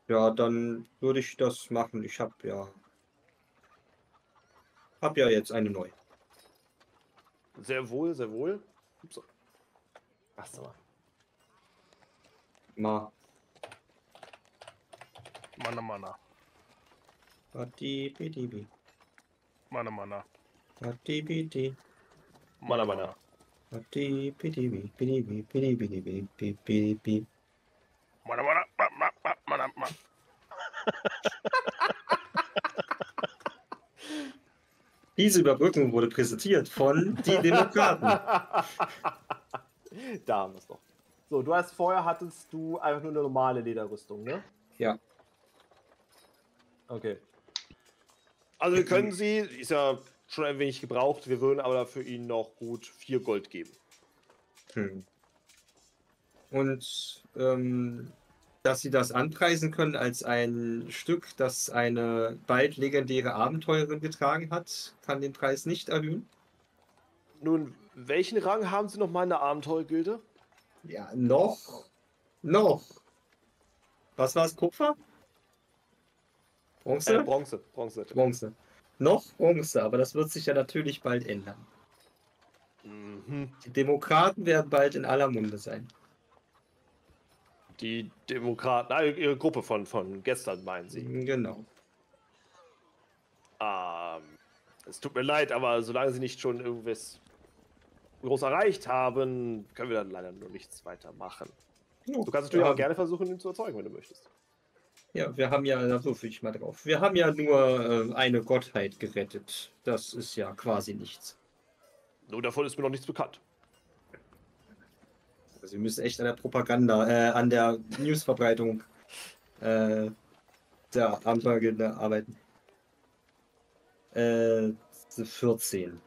Ja, dann würde ich das machen. Ich habe ja habe ja jetzt eine neue. Sehr wohl, sehr wohl. Ups. Ach so. Ma. Mana mana. Bati bidi. Mana mana. Bati bidi. Mana mana. Bati bidi bidi bidi bidi bidi bidi. Mana mana mana mana mana. Diese Überbrückung wurde präsentiert von die Demokraten. Da haben wir es doch. So, du hast vorher hattest du einfach nur eine normale Lederrüstung, ne? Ja. Okay. Also wir können sie, ist ja schon ein wenig gebraucht, wir würden aber dafür ihnen noch gut vier Gold geben. Hm. Und ähm, dass sie das anpreisen können als ein Stück, das eine bald legendäre Abenteurerin getragen hat, kann den Preis nicht erhöhen. Nun, welchen Rang haben Sie noch mal in der Abenteuergilde? Ja, noch. Noch. Was war es? Kupfer? Bronze? Äh, Bronze? Bronze. Bronze. Noch Bronze, aber das wird sich ja natürlich bald ändern. Mhm. Die Demokraten werden bald in aller Munde sein. Die Demokraten, ah, ihre Gruppe von, von gestern, meinen Sie? Genau. Ähm, es tut mir leid, aber solange Sie nicht schon irgendwas groß erreicht haben, können wir dann leider nur nichts weitermachen. Oh, du kannst natürlich ja auch gerne versuchen, ihn zu erzeugen, wenn du möchtest. Ja, wir haben ja, da rufe ich mal drauf, wir haben ja nur äh, eine Gottheit gerettet. Das ist ja quasi nichts. Nur davon ist mir noch nichts bekannt. Also wir müssen echt an der Propaganda, äh, an der Newsverbreitung äh, der Abenteuergilde arbeiten. Äh, vierzehn.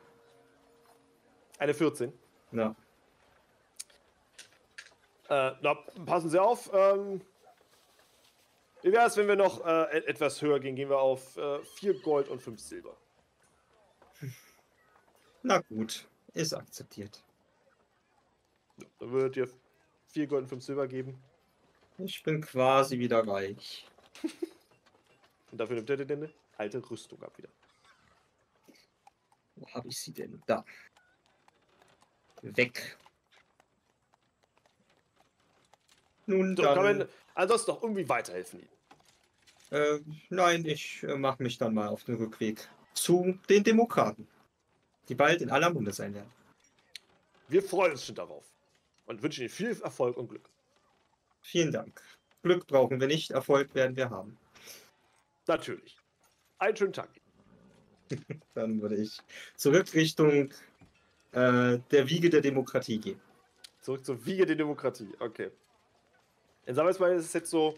Eine vierzehn? Ja. Äh, na, passen Sie auf. Ähm, wie wäre es, wenn wir noch äh, etwas höher gehen? Gehen wir auf äh, vier Gold und fünf Silber. Na gut, ist akzeptiert. Dann würde dir vier Gold und fünf Silber geben. Ich bin quasi wieder reich. Und dafür nimmt er eine alte Rüstung ab wieder. Wo habe ich sie denn? Da. Weg. Nun so, dann... Kann man ansonsten noch irgendwie weiterhelfen? Äh, nein, ich äh, mache mich dann mal auf den Rückweg zu den Demokraten, die bald in aller Munde sein werden. Wir freuen uns schon darauf und wünschen Ihnen viel Erfolg und Glück. Vielen Dank. Glück brauchen wir nicht, Erfolg werden wir haben. Natürlich. Einen schönen Tag. Dann würde ich zurück Richtung äh, der Wiege der Demokratie gehen. Zurück zur Wiege der Demokratie, okay. In Sammelsweise ist es jetzt so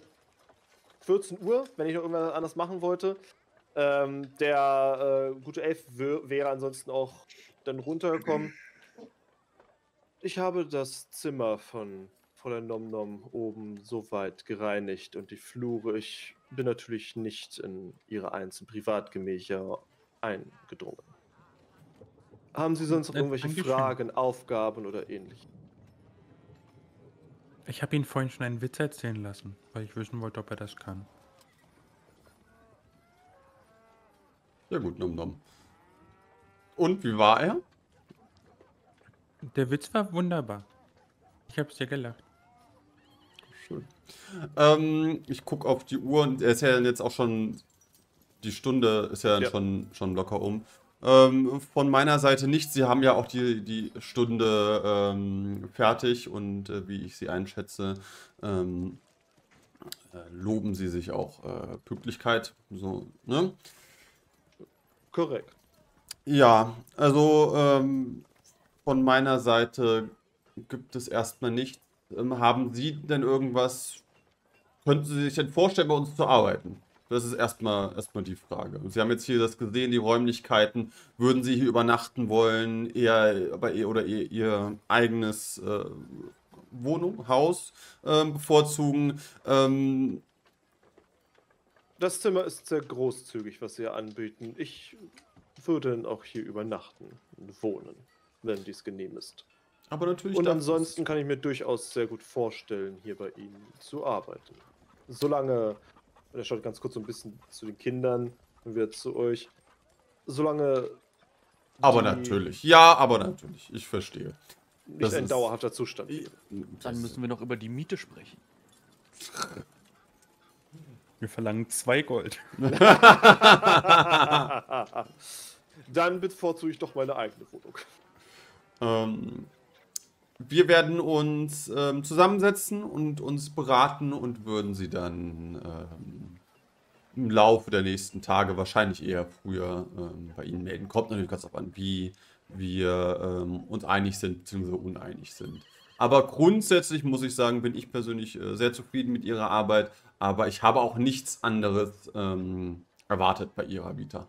vierzehn Uhr, wenn ich noch irgendwas anderes machen wollte. Ähm, der äh, gute Elf wäre ansonsten auch dann runtergekommen. Ich habe das Zimmer von Fräulein Nomnom oben soweit gereinigt und die Flure. Ich bin natürlich nicht in ihre einzelnen Privatgemächer eingedrungen. Haben Sie sonst noch irgendwelche Dankeschön. Fragen, Aufgaben oder ähnliches? Ich habe Ihnen vorhin schon einen Witz erzählen lassen, weil ich wissen wollte, ob er das kann. Ja gut, Nomnom. Und wie war er? Der Witz war wunderbar. Ich habe sehr gelacht. Schön. Ähm, ich gucke auf die Uhr und es ist ja jetzt auch schon... Die Stunde ist ja, ja. Schon, schon locker um. Ähm, von meiner Seite nichts. Sie haben ja auch die, die Stunde ähm, fertig und äh, wie ich sie einschätze, ähm, äh, loben Sie sich auch äh, Pünktlichkeit. So, ne? Korrekt. Ja, also ähm, von meiner Seite gibt es erstmal nichts. Ähm, haben Sie denn irgendwas, könnten Sie sich denn vorstellen, bei uns zu arbeiten? Das ist erstmal erstmal die Frage. Sie haben jetzt hier das gesehen, die Räumlichkeiten. Würden Sie hier übernachten wollen? Eher bei ihr oder ihr, ihr eigenes äh, Wohnung, Haus äh, bevorzugen? Ähm das Zimmer ist sehr großzügig, was Sie hier anbieten. Ich würde dann auch hier übernachten und wohnen, wenn dies genehm ist. Aber natürlich. Und ansonsten kann ich mir durchaus sehr gut vorstellen, hier bei Ihnen zu arbeiten. Solange. Und er schaut ganz kurz so ein bisschen zu den Kindern und wieder zu euch. Solange. Aber natürlich. Ja, aber natürlich. Ich verstehe. Nicht das ein dauerhafter Zustand. Ich, dann müssen wir noch über die Miete sprechen. Wir verlangen zwei Gold. Dann bevorzuge ich doch meine eigene Wohnung. Ähm, wir werden uns ähm, zusammensetzen und uns beraten und würden sie dann. Ähm, im Laufe der nächsten Tage, wahrscheinlich eher früher, ähm, bei Ihnen melden. Kommt natürlich ganz darauf an, wie wir ähm, uns einig sind, beziehungsweise uneinig sind. Aber grundsätzlich muss ich sagen, bin ich persönlich äh, sehr zufrieden mit Ihrer Arbeit, aber ich habe auch nichts anderes ähm, erwartet bei Ihrer Vita.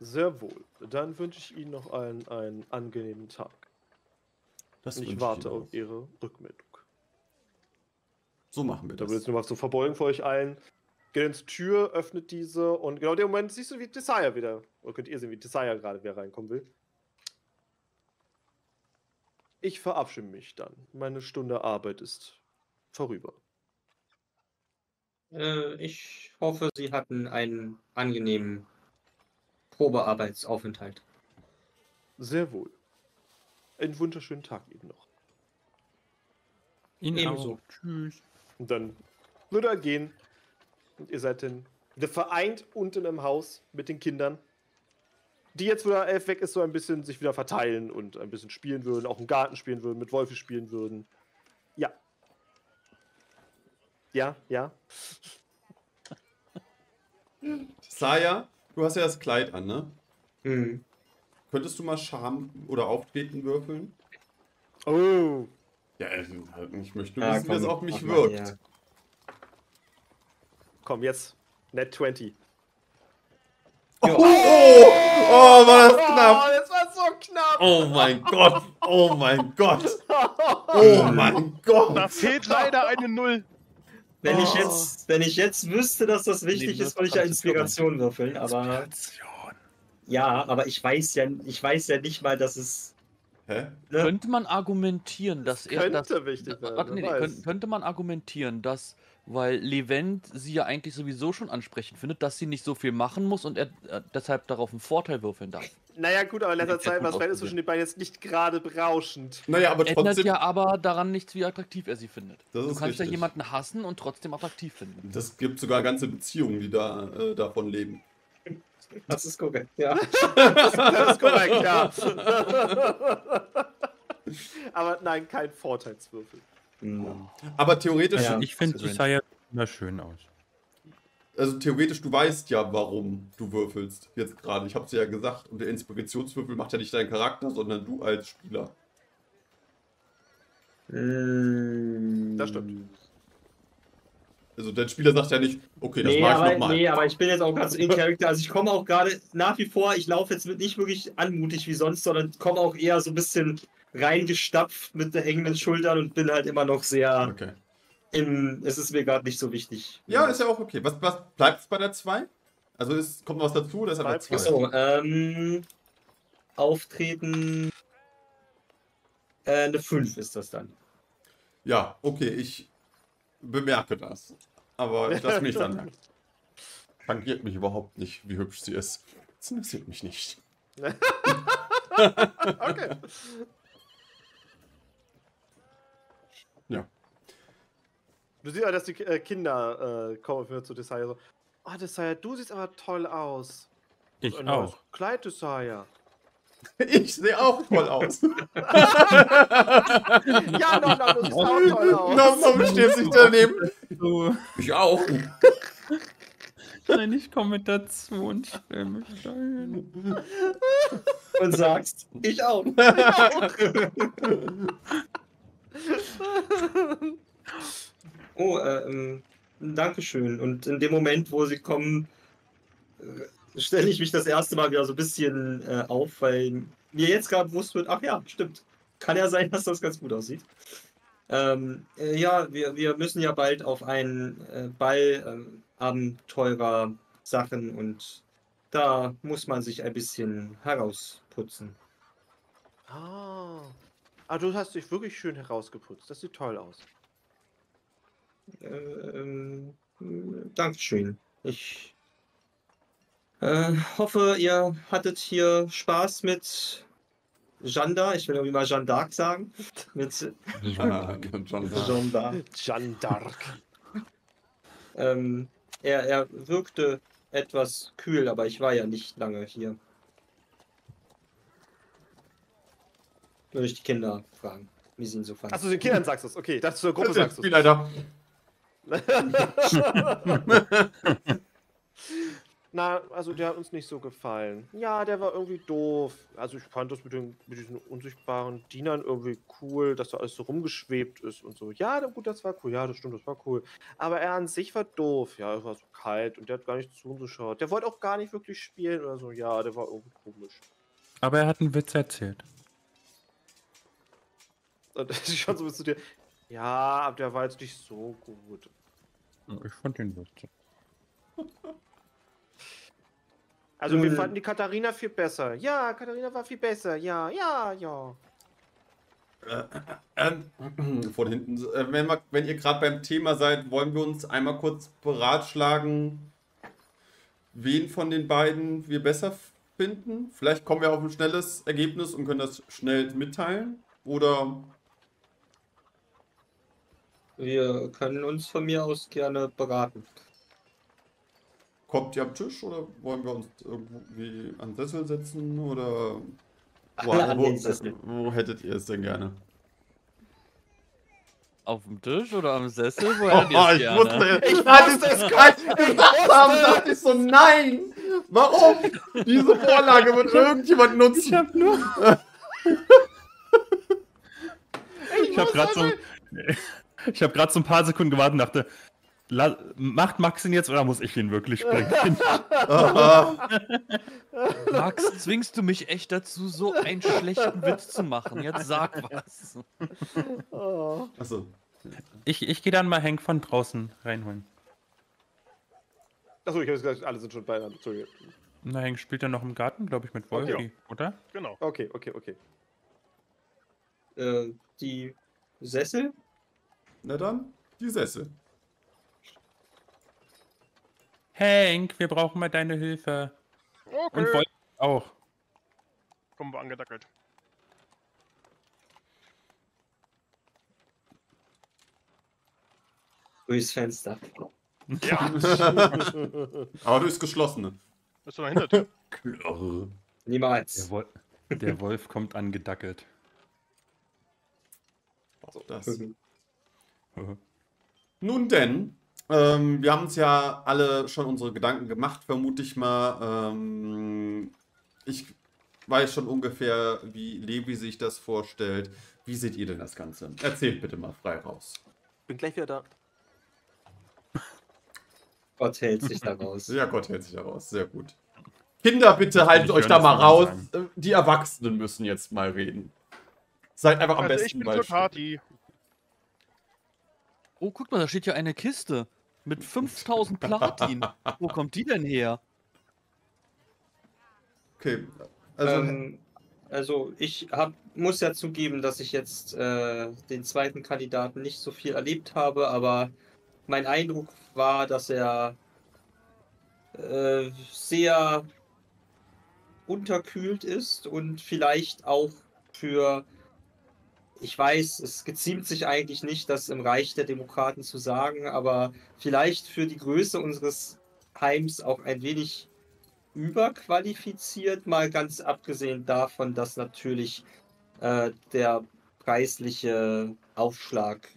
Sehr wohl. Dann wünsche ich Ihnen noch einen, einen angenehmen Tag. Das ich warte ich auf Ihre Rückmeldung. So machen wir das. Da würdest du mal so verbeugen vor euch allen. Geht ins Tür, öffnet diese und genau in dem Moment siehst du, wie Tessaya wieder, oder könnt ihr sehen, wie Tessaya gerade wieder reinkommen will. Ich verabschiede mich dann. Meine Stunde Arbeit ist vorüber. Äh, ich hoffe, Sie hatten einen angenehmen Probearbeitsaufenthalt. Sehr wohl. Einen wunderschönen Tag eben noch. Ihnen ebenso. Tschüss. Und dann würde er gehen. Und ihr seid dann wieder vereint unten im Haus mit den Kindern. Die jetzt, wo der Elf weg ist, so ein bisschen sich wieder verteilen und ein bisschen spielen würden. Auch im Garten spielen würden, mit Wolfen spielen würden. Ja. Ja, ja. Saya, du hast ja das Kleid an, ne? Mhm. Könntest du mal Charme oder Auftreten würfeln? Oh. Ja, ich möchte ja, wissen, wie das auf mich komm, wirkt. Ja. Komm, jetzt. Net zwanzig. Oh, oh, oh, war das knapp. Oh, das war so knapp. Oh mein Gott. Oh mein Gott. Oh mein Gott. Da fehlt leider eine Null. Wenn, oh. ich, jetzt, wenn ich jetzt wüsste, dass das wichtig nee, ist, würde ich ja Inspiration würfeln. Aber, Inspiration. Ja, aber ich weiß ja, ich weiß ja nicht mal, dass es... Hä? Könnte man argumentieren, dass das er. Könnte das, wichtig werden, ach, nee, könnte, könnte man argumentieren, dass weil Levent sie ja eigentlich sowieso schon ansprechend findet, dass sie nicht so viel machen muss und er deshalb darauf einen Vorteil würfeln darf. Naja gut, aber in letzter Zeit war das Verhältnis zwischen den beiden jetzt nicht gerade berauschend. Naja, aber trotzdem... Ändert ja aber daran nichts, wie attraktiv er sie findet. Das du kannst richtig. ja jemanden hassen und trotzdem attraktiv finden. Das gibt sogar ganze Beziehungen, die da äh, davon leben. Das ist korrekt, ja. das, das ist korrekt, ja. Aber nein, kein Vorteilswürfel. No. Aber theoretisch... Ja, ich finde, sie sah ja wunderschön aus. Also theoretisch, du weißt ja, warum du würfelst jetzt gerade. Ich habe es ja gesagt. Und der Inspirationswürfel macht ja nicht deinen Charakter, sondern du als Spieler. Mm. Das stimmt. Also dein Spieler sagt ja nicht, okay, das nee, mache ich nochmal. Nee, aber ich bin jetzt auch ganz in Charakter. Also ich komme auch gerade nach wie vor, ich laufe jetzt nicht wirklich anmutig wie sonst, sondern komme auch eher so ein bisschen reingestapft mit der hängenden Schultern und bin halt immer noch sehr... Okay. In, es ist mir gerade nicht so wichtig. Ja, ist ja auch okay. Was, was bleibt es bei der zwei? Also ist, kommt was dazu oder ist er bei so, ähm, Auftreten... Äh, eine fünf ist das dann. Ja, okay, ich bemerke das. Aber das mich dann merkt. Tangiert mich überhaupt nicht, wie hübsch sie ist. Das interessiert mich nicht. Okay. Ja. Du siehst ja, dass die Kinder äh, kommen zu Tessaya so. Ah, oh, Tessaya, du siehst aber toll aus. Ich ein auch. Kleid, Tessaya. Ich sehe auch toll aus. Ja, no, no, du siehst auch toll aus. No, no, du stehst nicht daneben. So. Ich auch. Nein, ich komme mit dazu und stelle mich dahin. Und sagst, ich auch. Ich auch. Oh, äh, Dankeschön. Und in dem Moment, wo sie kommen, stelle ich mich das erste Mal wieder so ein bisschen äh, auf, weil mir jetzt gerade bewusst wird, ach ja, stimmt. Kann ja sein, dass das ganz gut aussieht. Ähm, äh, ja, wir, wir müssen ja bald auf einen äh, Ball äh, abenteurer Sachen und da muss man sich ein bisschen herausputzen. Ah, aber du hast dich wirklich schön herausgeputzt. Das sieht toll aus. Ähm, Dankeschön. Ich äh, hoffe, ihr hattet hier Spaß mit Janda. Ich will irgendwie mal Jeanne d'Arc sagen. Mit Jeanne d'Arc. ähm, er, er wirkte etwas kühl, aber ich war ja nicht lange hier. Würde ich die Kinder fragen, wie sie ihn so fanden. Achso, den Kindern sagst du es. Okay, das zur Gruppe sagst du es. Na, also der hat uns nicht so gefallen. Ja, der war irgendwie doof. Also ich fand das mit, den, mit diesen unsichtbaren Dienern irgendwie cool, dass da alles so rumgeschwebt ist und so. Ja, gut, das war cool. Ja, das stimmt, das war cool. Aber er an sich war doof. Ja, er war so kalt und der hat gar nicht zu uns geschaut. Der wollte auch gar nicht wirklich spielen oder so. Ja, der war irgendwie komisch. Aber er hat einen Witz erzählt. Und ich schaue so ein bisschen zu dir. Ja, aber der war jetzt nicht so gut. Ich fand den lustig. Also wir fanden die Katharina viel besser. Ja, Katharina war viel besser. Ja, ja, ja. Äh, äh, von hinten. Äh, wenn, wir, wenn ihr gerade beim Thema seid, wollen wir uns einmal kurz beratschlagen, wen von den beiden wir besser finden. Vielleicht kommen wir auf ein schnelles Ergebnis und können das schnell mitteilen. Oder... Wir können uns von mir aus gerne beraten. Kommt ihr am Tisch oder wollen wir uns irgendwie an den Sessel setzen? Oder wo, an den Sessel. Wo hättet ihr es denn gerne? Auf dem Tisch oder am Sessel? Wo hättet ihr es gerne? Wusste, ich wusste es kalt. Ich dachte ich so, nein! Warum? Diese Vorlage wird irgendjemand nutzen. Ich hab nur... ich ich hab grad so... Ich habe gerade so ein paar Sekunden gewartet und dachte, la, macht Max ihn jetzt oder muss ich ihn wirklich bringen? Max, zwingst du mich echt dazu, so einen schlechten Witz zu machen? Jetzt sag was. Oh. Achso. Ich, ich gehe dann mal Henk von draußen reinholen. Achso, ich habe gesagt, alle sind schon beieinander. Na, Henk spielt ja noch im Garten, glaube ich, mit Wolfi, okay, oder? Genau. Okay, okay, okay. Äh, die Sessel? Na dann, die Sessel. Hank, wir brauchen mal deine Hilfe. Okay. Und Wolf auch. Kommen wir angedackelt. Durchs Fenster. Ja. Aber durchs Geschlossene. Das war dahinter. Niemals. Der Wolf, der Wolf kommt angedackelt. Also das. Nun denn, ähm, wir haben uns ja alle schon unsere Gedanken gemacht, vermute ich mal. Ähm, ich weiß schon ungefähr, wie Levi sich das vorstellt. Wie seht ihr denn das Ganze? Erzählt bitte mal frei raus. Bin gleich wieder da. Gott hält sich da raus. Ja, Gott hält sich da raus. Sehr gut. Kinder, bitte haltet euch da mal raus. Sein. Die Erwachsenen müssen jetzt mal reden. Seid einfach am also besten. Ich bin zur Party. Oh, guck mal, da steht ja eine Kiste mit fünftausend Platin. Wo kommt die denn her? Okay. Also, ähm, also ich hab, muss ja zugeben, dass ich jetzt äh, den zweiten Kandidaten nicht so viel erlebt habe, aber mein Eindruck war, dass er äh, sehr unterkühlt ist und vielleicht auch für, ich weiß, es geziemt sich eigentlich nicht, das im Reich der Demokraten zu sagen, aber vielleicht für die Größe unseres Heims auch ein wenig überqualifiziert, mal ganz abgesehen davon, dass natürlich äh, der preisliche Aufschlag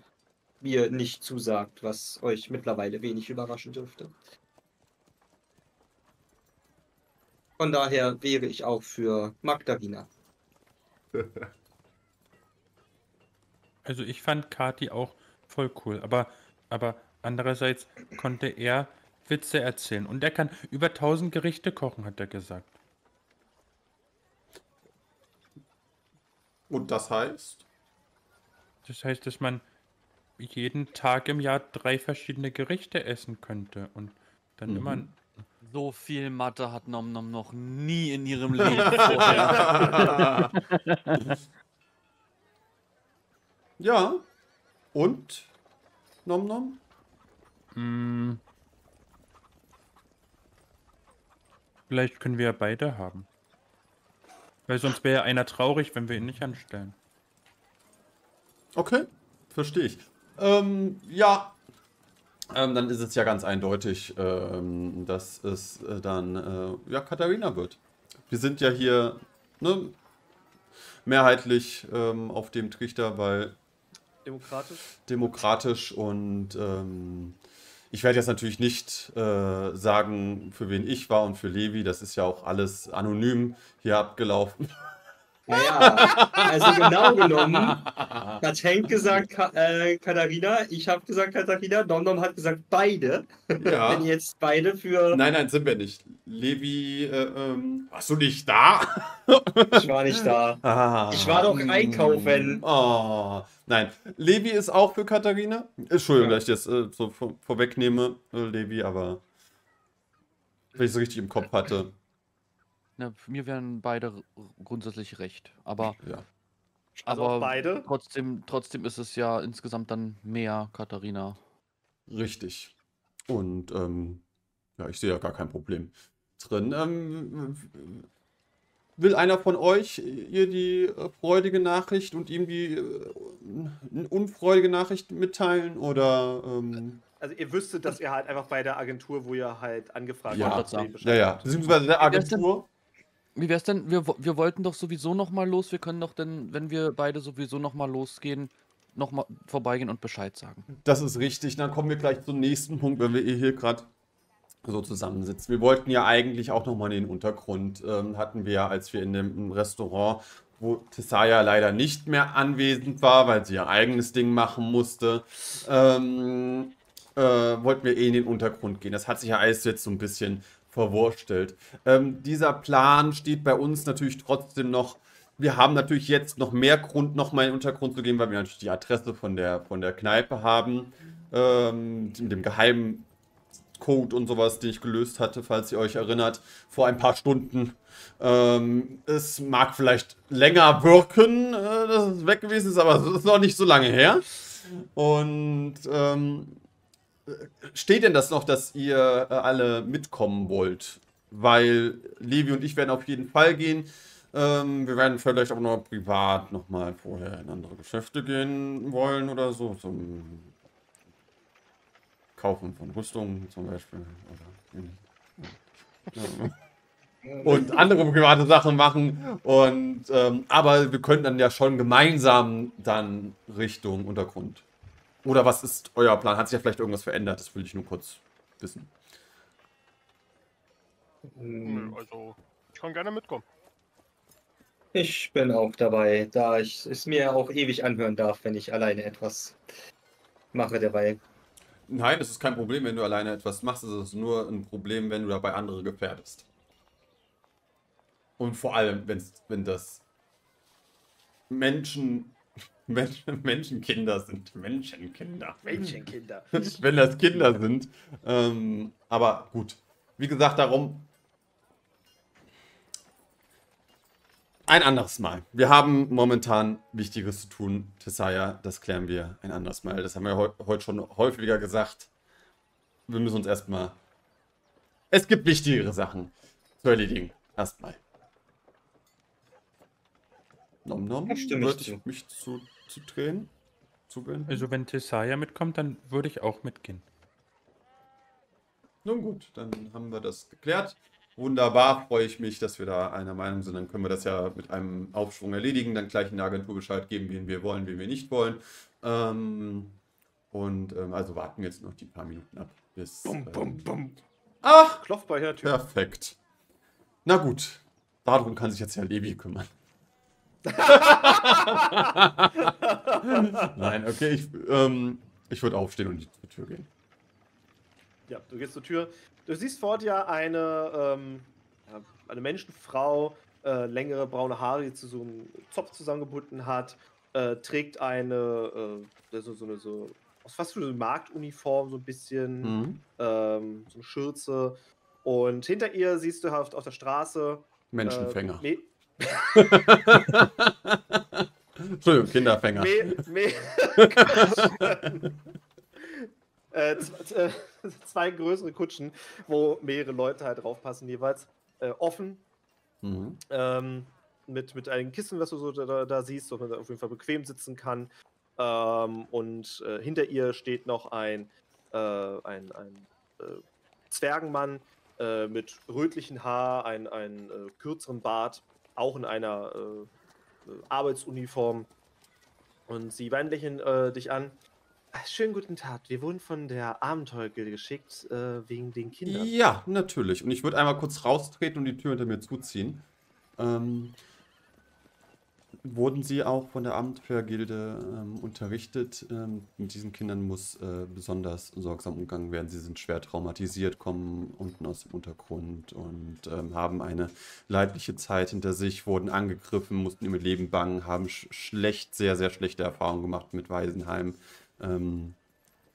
mir nicht zusagt, was euch mittlerweile wenig überraschen dürfte. Von daher wäre ich auch für Magdalena. Also ich fand Kati auch voll cool, aber, aber andererseits konnte er Witze erzählen und er kann über tausend Gerichte kochen, hat er gesagt. Und das heißt? Das heißt, dass man jeden Tag im Jahr drei verschiedene Gerichte essen könnte und dann mhm. immer... So viel Mathe hat Nom Nom noch nie in ihrem Leben vorher. Ja, und Nom Nom? Hm. Vielleicht können wir ja beide haben. Weil sonst wäre ja einer traurig, wenn wir ihn nicht anstellen. Okay. Verstehe ich. Ähm, ja. Ähm, dann ist es ja ganz eindeutig, ähm, dass es äh, dann, äh, ja, Katharina wird. Wir sind ja hier, ne, mehrheitlich ähm, auf dem Trichter, weil... Demokratisch? Demokratisch und, ähm, ich werde jetzt natürlich nicht äh, sagen, für wen ich war und für Levi. Das ist ja auch alles anonym hier abgelaufen. Naja, also genau genommen hat Hank gesagt, Ka äh, Katharina, ich habe gesagt, Katharina, Nom Nom hat gesagt, beide. Ja. Wenn jetzt beide für... Nein, nein, sind wir nicht. Levi, äh, ähm, warst du nicht da? Ich war nicht da. Ah. Ich war doch einkaufen. Oh. Nein, Levi ist auch für Katharina. Entschuldigung, ja. dass ich das äh, so vor vorwegnehme, äh, Levi, aber wenn ich es richtig im Kopf hatte. Na, mir wären beide grundsätzlich recht, aber, ja. also aber beide? Trotzdem, trotzdem ist es ja insgesamt dann mehr Katharina. Richtig. Und ähm, ja, ich sehe ja gar kein Problem drin. Ähm, will einer von euch ihr die freudige Nachricht und ihm die äh, unfreudige Nachricht mitteilen oder... Ähm, Also ihr wüsstet, dass ihr halt einfach bei der Agentur, wo ihr halt angefragt ja, habt. Ja, ja, ja. Beziehungsweise der Agentur... Wie wär's denn, wir, wir wollten doch sowieso nochmal los, wir können doch dann, wenn wir beide sowieso nochmal losgehen, nochmal vorbeigehen und Bescheid sagen. Das ist richtig, dann kommen wir gleich zum nächsten Punkt, wenn wir hier gerade so zusammensitzen. Wir wollten ja eigentlich auch nochmal in den Untergrund, ähm, hatten wir ja, als wir in dem Restaurant, wo Tessaya leider nicht mehr anwesend war, weil sie ihr eigenes Ding machen musste, ähm, äh, wollten wir eh in den Untergrund gehen. Das hat sich ja alles jetzt so ein bisschen... verwurstelt. Ähm, dieser Plan steht bei uns natürlich trotzdem noch. Wir haben natürlich jetzt noch mehr Grund, nochmal in den Untergrund zu gehen, weil wir natürlich die Adresse von der, von der Kneipe haben. Ähm, mit dem geheimen Code und sowas, den ich gelöst hatte, falls ihr euch erinnert, vor ein paar Stunden. Ähm, es mag vielleicht länger wirken, äh, dass es weg gewesen ist, aber es ist noch nicht so lange her. Und ähm, steht denn das noch, dass ihr äh, alle mitkommen wollt? Weil Levi und ich werden auf jeden Fall gehen. Ähm, wir werden vielleicht auch noch privat nochmal vorher in andere Geschäfte gehen wollen oder so. Zum Kaufen von Rüstungen zum Beispiel. Oder, ja. Und andere private Sachen machen. Und, ähm, aber wir können dann ja schon gemeinsam dann Richtung Untergrund. Oder was ist euer Plan? Hat sich ja vielleicht irgendwas verändert? Das will ich nur kurz wissen. Also, ich kann gerne mitkommen. Ich bin auch dabei, da ich es mir auch ewig anhören darf, wenn ich alleine etwas mache dabei. Nein, es ist kein Problem, wenn du alleine etwas machst. Es ist nur ein Problem, wenn du dabei andere gefährdest. Und vor allem, wenn's, wenn das Menschen... Menschenkinder sind. Menschenkinder. Menschenkinder. Wenn das Kinder sind. Ähm, aber gut. Wie gesagt, darum. Ein anderes Mal. Wir haben momentan Wichtiges zu tun. Tessaya, das klären wir ein anderes Mal. Das haben wir he heute schon häufiger gesagt. Wir müssen uns erstmal. Es gibt wichtigere Sachen zu erledigen. Erstmal. Nom nom, ja, würde ich mich zu, zu drehen. Zu also wenn Tessaya mitkommt, dann würde ich auch mitgehen. Nun gut, dann haben wir das geklärt. Wunderbar, freue ich mich, dass wir da einer Meinung sind. Dann können wir das ja mit einem Aufschwung erledigen, dann gleich in der Agentur Bescheid geben, wen wir wollen, wen wir nicht wollen. Ähm, und ähm, also warten jetzt noch die paar Minuten ab. Bis, bum, bum, bum. Ach, klopft bei der Tür. Perfekt. Na gut, darum kann sich jetzt ja Levi kümmern. Nein, okay, ich, ähm, ich würde aufstehen und zur Tür gehen. Ja, du gehst zur Tür. Du siehst vor dir eine, ähm, eine Menschenfrau, äh, längere braune Haare, die zu so einem Zopf zusammengebunden hat, äh, trägt eine, äh, so, so eine, so, aus fast so eine Marktuniform, so ein bisschen, mhm. ähm, so eine Schürze. Und hinter ihr siehst du auf, auf der Straße Menschenfänger. Äh, Entschuldigung, Kinderfänger. Me Me äh, zwei größere Kutschen, wo mehrere Leute halt draufpassen, jeweils äh, offen. Mhm. Ähm, mit, mit einem Kissen, was du so da, da siehst, dass man da auf jeden Fall bequem sitzen kann. Ähm, und äh, hinter ihr steht noch ein, äh, ein, ein äh, Zwergenmann äh, mit rötlichen Haar, einen äh, kürzeren Bart. Auch in einer äh, Arbeitsuniform. Und sie beiden lächeln äh, dich an. Schönen guten Tag. Wir wurden von der Abenteuerergilde geschickt äh, wegen den Kindern. Ja, natürlich. Und ich würde einmal kurz raustreten und die Tür hinter mir zuziehen. Ähm, wurden Sie auch von der Abenteuerergilde ähm, unterrichtet? Ähm, mit diesen Kindern muss äh, besonders sorgsam umgegangen werden. Sie sind schwer traumatisiert, kommen unten aus dem Untergrund und ähm, haben eine leidliche Zeit hinter sich, wurden angegriffen, mussten im Leben bangen, haben sch schlecht, sehr, sehr schlechte Erfahrungen gemacht mit Waisenheim. Ähm,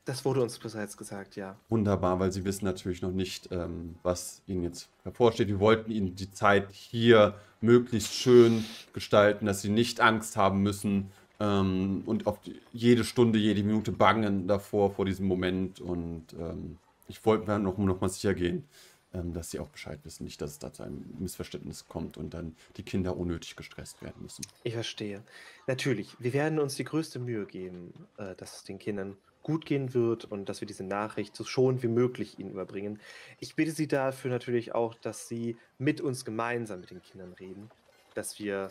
das wurde uns bereits gesagt, ja. Wunderbar, weil Sie wissen natürlich noch nicht, ähm, was Ihnen jetzt bevorsteht. Wir wollten Ihnen die Zeit hier möglichst schön gestalten, dass Sie nicht Angst haben müssen ähm, und auf die, jede Stunde, jede Minute bangen davor, vor diesem Moment. Und ähm, ich wollte mir noch, noch mal sicher gehen, ähm, dass Sie auch Bescheid wissen, nicht, dass es da zu einem Missverständnis kommt und dann die Kinder unnötig gestresst werden müssen. Ich verstehe. Natürlich, wir werden uns die größte Mühe geben, äh, dass es den Kindern gut gehen wird und dass wir diese Nachricht so schonend wie möglich Ihnen überbringen. Ich bitte Sie dafür natürlich auch, dass Sie mit uns gemeinsam mit den Kindern reden, dass wir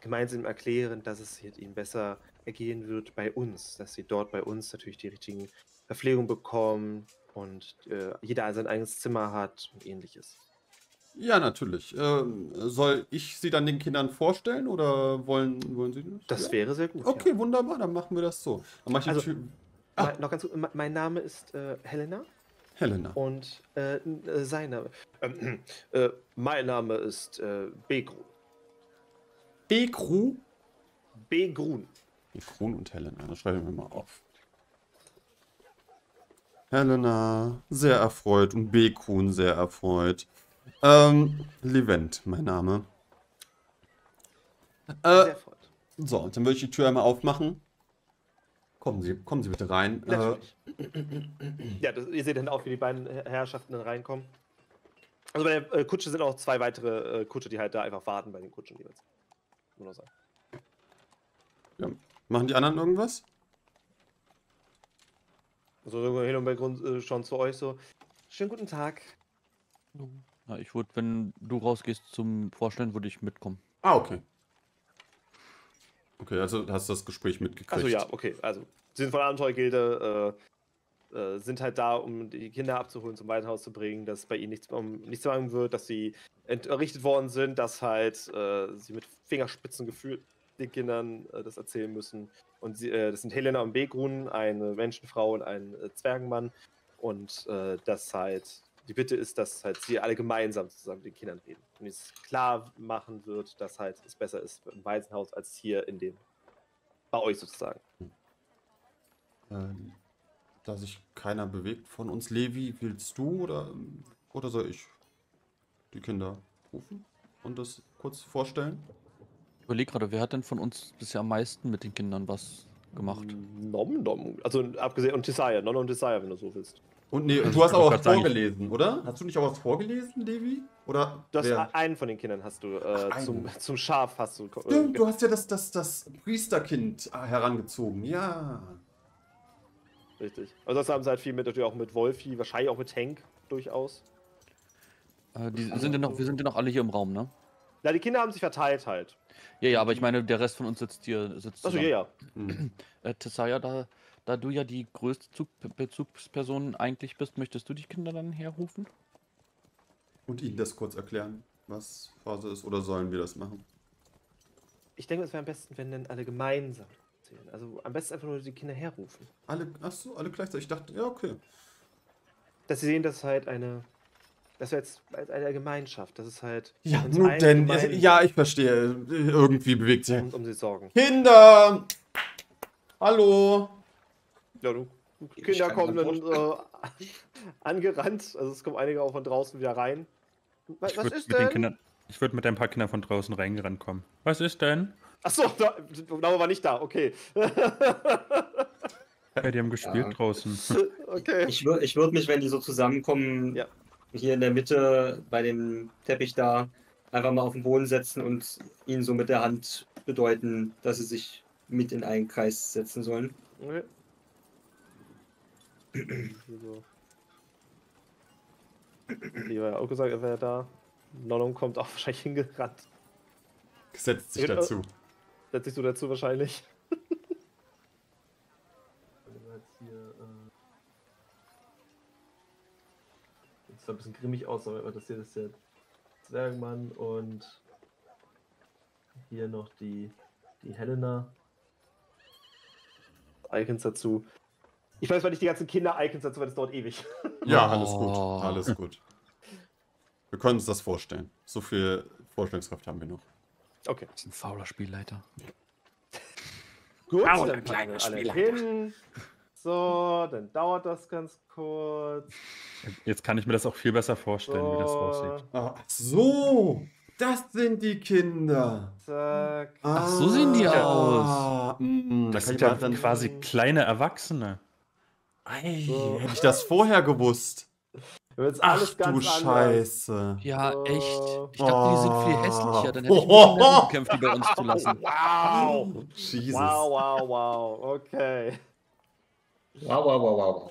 gemeinsam erklären, dass es Ihnen besser ergehen wird bei uns, dass Sie dort bei uns natürlich die richtigen Verpflegung bekommen und äh, jeder sein eigenes Zimmer hat und Ähnliches. Ja, natürlich. Ähm, soll ich Sie dann den Kindern vorstellen oder wollen, wollen Sie das? Das ja? wäre sehr gut. Okay, ja. Wunderbar, dann machen wir das so. Dann mache ich also, Ah. Noch ganz gut. Mein Name ist äh, Helena. Helena. Und äh, sein Name. Ähm, äh, mein Name ist äh, Begrun. Begrun? Begrun. Begrun und Helena. Das schreiben wir mal auf. Helena, sehr erfreut. Und Begrun, sehr erfreut. Ähm, Levent, mein Name. Äh, sehr erfreut. So, dann würde ich die Tür einmal aufmachen. Kommen Sie, kommen Sie bitte rein. Äh, ja, das, ihr seht dann auch, wie die beiden Herrschaften dann reinkommen. Also bei der äh, Kutsche sind auch zwei weitere äh, Kutsche, die halt da einfach warten bei den Kutschen jeweils. Nur noch sagen. Ja. Machen die anderen irgendwas? Also hin und Begrun äh, schon zu euch so. Schönen guten Tag. Ja, ich würde, wenn du rausgehst zum Vorstellen, würde ich mitkommen. Ah, okay. Okay, also hast du das Gespräch mitgekriegt. Also ja, okay. Also sie sind von der Abenteuerergilde, äh, äh, sind halt da, um die Kinder abzuholen, zum Waisenhaus zu bringen, dass bei ihnen nichts um, nichts sagen wird, dass sie entrichtet worden sind, dass halt äh, sie mit Fingerspitzengefühl den Kindern äh, das erzählen müssen. Und sie, äh, das sind Helena und Begrun, eine Menschenfrau und ein äh, Zwergenmann. Und äh, das halt, die Bitte ist, dass halt sie alle gemeinsam zusammen mit den Kindern reden. Und es klar machen wird, dass halt es besser ist im Waisenhaus als hier in dem, bei euch sozusagen. Ähm, da sich keiner bewegt von uns, Levi, willst du oder, oder soll ich die Kinder rufen und das kurz vorstellen? Ich überlege gerade, wer hat denn von uns bisher am meisten mit den Kindern was gemacht? Nom, nom. Also abgesehen und Tessaya, Nom und Tessaya, wenn du so willst. Und nee, du hast auch was vorgelesen, oder? Hast du nicht auch was vorgelesen, Levi? Oder du hast wer? einen von den Kindern hast du, äh, Ach, zum, zum Schaf hast du... Stimmt, äh, du hast ja das, das, das Priesterkind herangezogen, ja. Richtig. Also das haben sie halt viel mit, natürlich auch mit Wolfi, wahrscheinlich auch mit Hank durchaus. Äh, die sind ja noch, wir sind ja noch alle hier im Raum, ne? Na, die Kinder haben sich verteilt halt. Ja, ja, aber ich meine, der Rest von uns sitzt hier. Sitzt Achso, ja, ja. Mhm. Äh, Tessaya, da... Da du ja die größte Bezugsperson eigentlich bist, möchtest du die Kinder dann herrufen? Und ihnen das kurz erklären, was Phase ist, oder sollen wir das machen? Ich denke, es wäre am besten, wenn dann alle gemeinsam erzählen. Also am besten einfach nur die Kinder herrufen. Alle, achso, alle gleichzeitig. Ich dachte, ja, okay. Dass sie sehen, dass halt eine, dass wir jetzt eine Gemeinschaft, das ist halt... Ja, nun denn, ja, ich verstehe. Irgendwie bewegt sich. Um, um sie sorgen. Kinder! Hallo! Ja, du, Kinder kommen dann äh, angerannt, also es kommen einige auch von draußen wieder rein. Was, was ist denn? Kindern, ich würde mit ein paar Kindern von draußen reingerannt kommen. Was ist denn? Achso, da, da war nicht da, okay. Ja, die haben gespielt ja. draußen. Okay. Ich würde ich würd mich, wenn die so zusammenkommen, ja. hier in der Mitte bei dem Teppich da, einfach mal auf den Boden setzen und ihnen so mit der Hand bedeuten, dass sie sich mit in einen Kreis setzen sollen. Okay. Lieber ja auch gesagt, er wäre da. Nonnum kommt auch wahrscheinlich hingerannt. Setzt sich dazu. Setzt sich so dazu wahrscheinlich. Jetzt sah ein bisschen grimmig aus, aber das hier ist der Zwergmann und hier noch die, die Helena. Icons dazu. Ich weiß, weil ich die ganzen Kinder-Icons dazu, weil das dauert ewig. Ja, alles oh. gut, alles gut. Wir können uns das vorstellen. So viel Vorstellungskraft haben wir noch. Okay. Das ist ein fauler Spielleiter. Gut, Faul, dann kleiner Spielleiter. Hin. So, dann dauert das ganz kurz. Jetzt kann ich mir das auch viel besser vorstellen, so. Wie das aussieht. Ach so, das sind die Kinder. Zack. Ach, so sehen die ah. aus. Mhm, das sind ja dann quasi kleine Erwachsene. Ei, so. Hätte ich das vorher gewusst. Jetzt alles Ach ganz du anders. Scheiße. Ja, so. Echt. Ich dachte, die sind viel hässlicher. Dann hätte ich oh, oh, oh. Kämpfe, die bei uns zu lassen. Wow. Jesus. Wow, wow, wow. Okay. Wow, wow, wow, wow.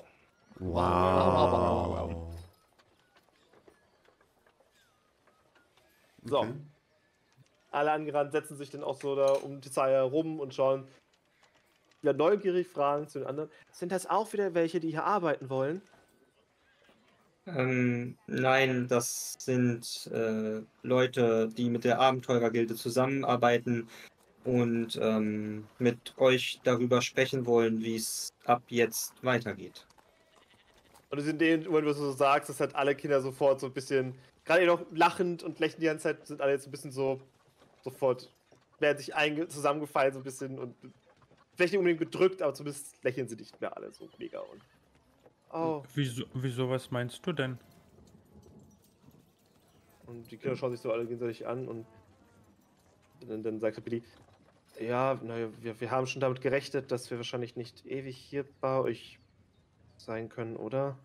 Wow. wow, wow, wow, wow. So. Okay. Alle angerannt, setzen sich dann auch so da um die Zeit herum und schauen. Ja, neugierig fragen zu den anderen. Sind das auch wieder welche, die hier arbeiten wollen? Ähm, nein, das sind äh, Leute, die mit der Abenteurergilde zusammenarbeiten und ähm, mit euch darüber sprechen wollen, wie es ab jetzt weitergeht. Und in dem Moment, was du so sagst, dass halt alle Kinder sofort so ein bisschen, gerade noch lachend und lächeln die ganze Zeit, sind alle jetzt ein bisschen so, sofort werden sich zusammengefallen so ein bisschen und vielleicht nicht unbedingt gedrückt, aber zumindest lächeln sie nicht mehr alle so mega. Und oh. Wieso, wieso, was meinst du denn? Und die Kinder schauen sich so alle gegenseitig an und dann, dann sagt Billy, Ja, naja, wir, wir haben schon damit gerechnet, dass wir wahrscheinlich nicht ewig hier bei euch sein können, oder?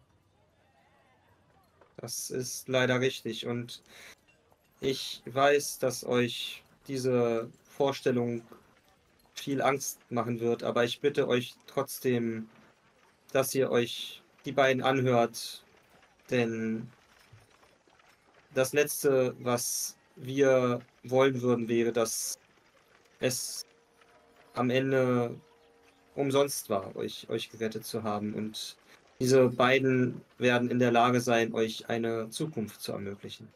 Das ist leider richtig und ich weiß, dass euch diese Vorstellung viel Angst machen wird, aber ich bitte euch trotzdem, dass ihr euch die beiden anhört, denn das Letzte, was wir wollen würden, wäre, dass es am Ende umsonst war, euch, euch gerettet zu haben. Und diese beiden werden in der Lage sein, euch eine Zukunft zu ermöglichen.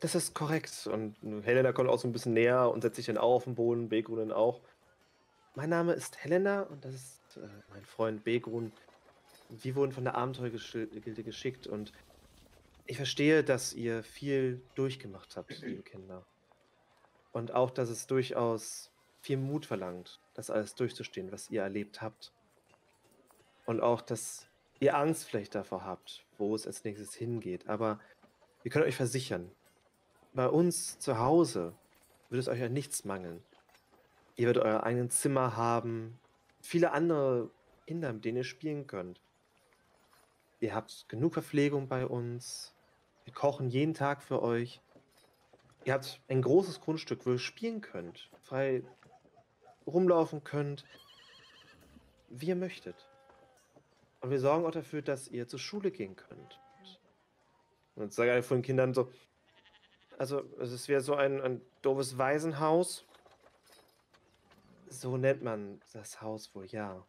Das ist korrekt. Und Helena kommt auch so ein bisschen näher und setzt sich dann auch auf den Boden, Begrun auch. Mein Name ist Helena und das ist äh, mein Freund Begrun. Wir wurden von der Abenteuerergilde geschickt und ich verstehe, dass ihr viel durchgemacht habt, liebe Kinder. Und auch, dass es durchaus viel Mut verlangt, das alles durchzustehen, was ihr erlebt habt. Und auch, dass ihr Angst vielleicht davor habt, wo es als nächstes hingeht. Aber wir können euch versichern, bei uns zu Hause wird es euch an nichts mangeln. Ihr werdet euer eigenes Zimmer haben, viele andere Kinder, mit denen ihr spielen könnt. Ihr habt genug Verpflegung bei uns. Wir kochen jeden Tag für euch. Ihr habt ein großes Grundstück, wo ihr spielen könnt, frei rumlaufen könnt, wie ihr möchtet. Und wir sorgen auch dafür, dass ihr zur Schule gehen könnt. Und sage ich von den Kindern so, also es wäre so ein, ein doofes Waisenhaus. So nennt man das Haus wohl, ja.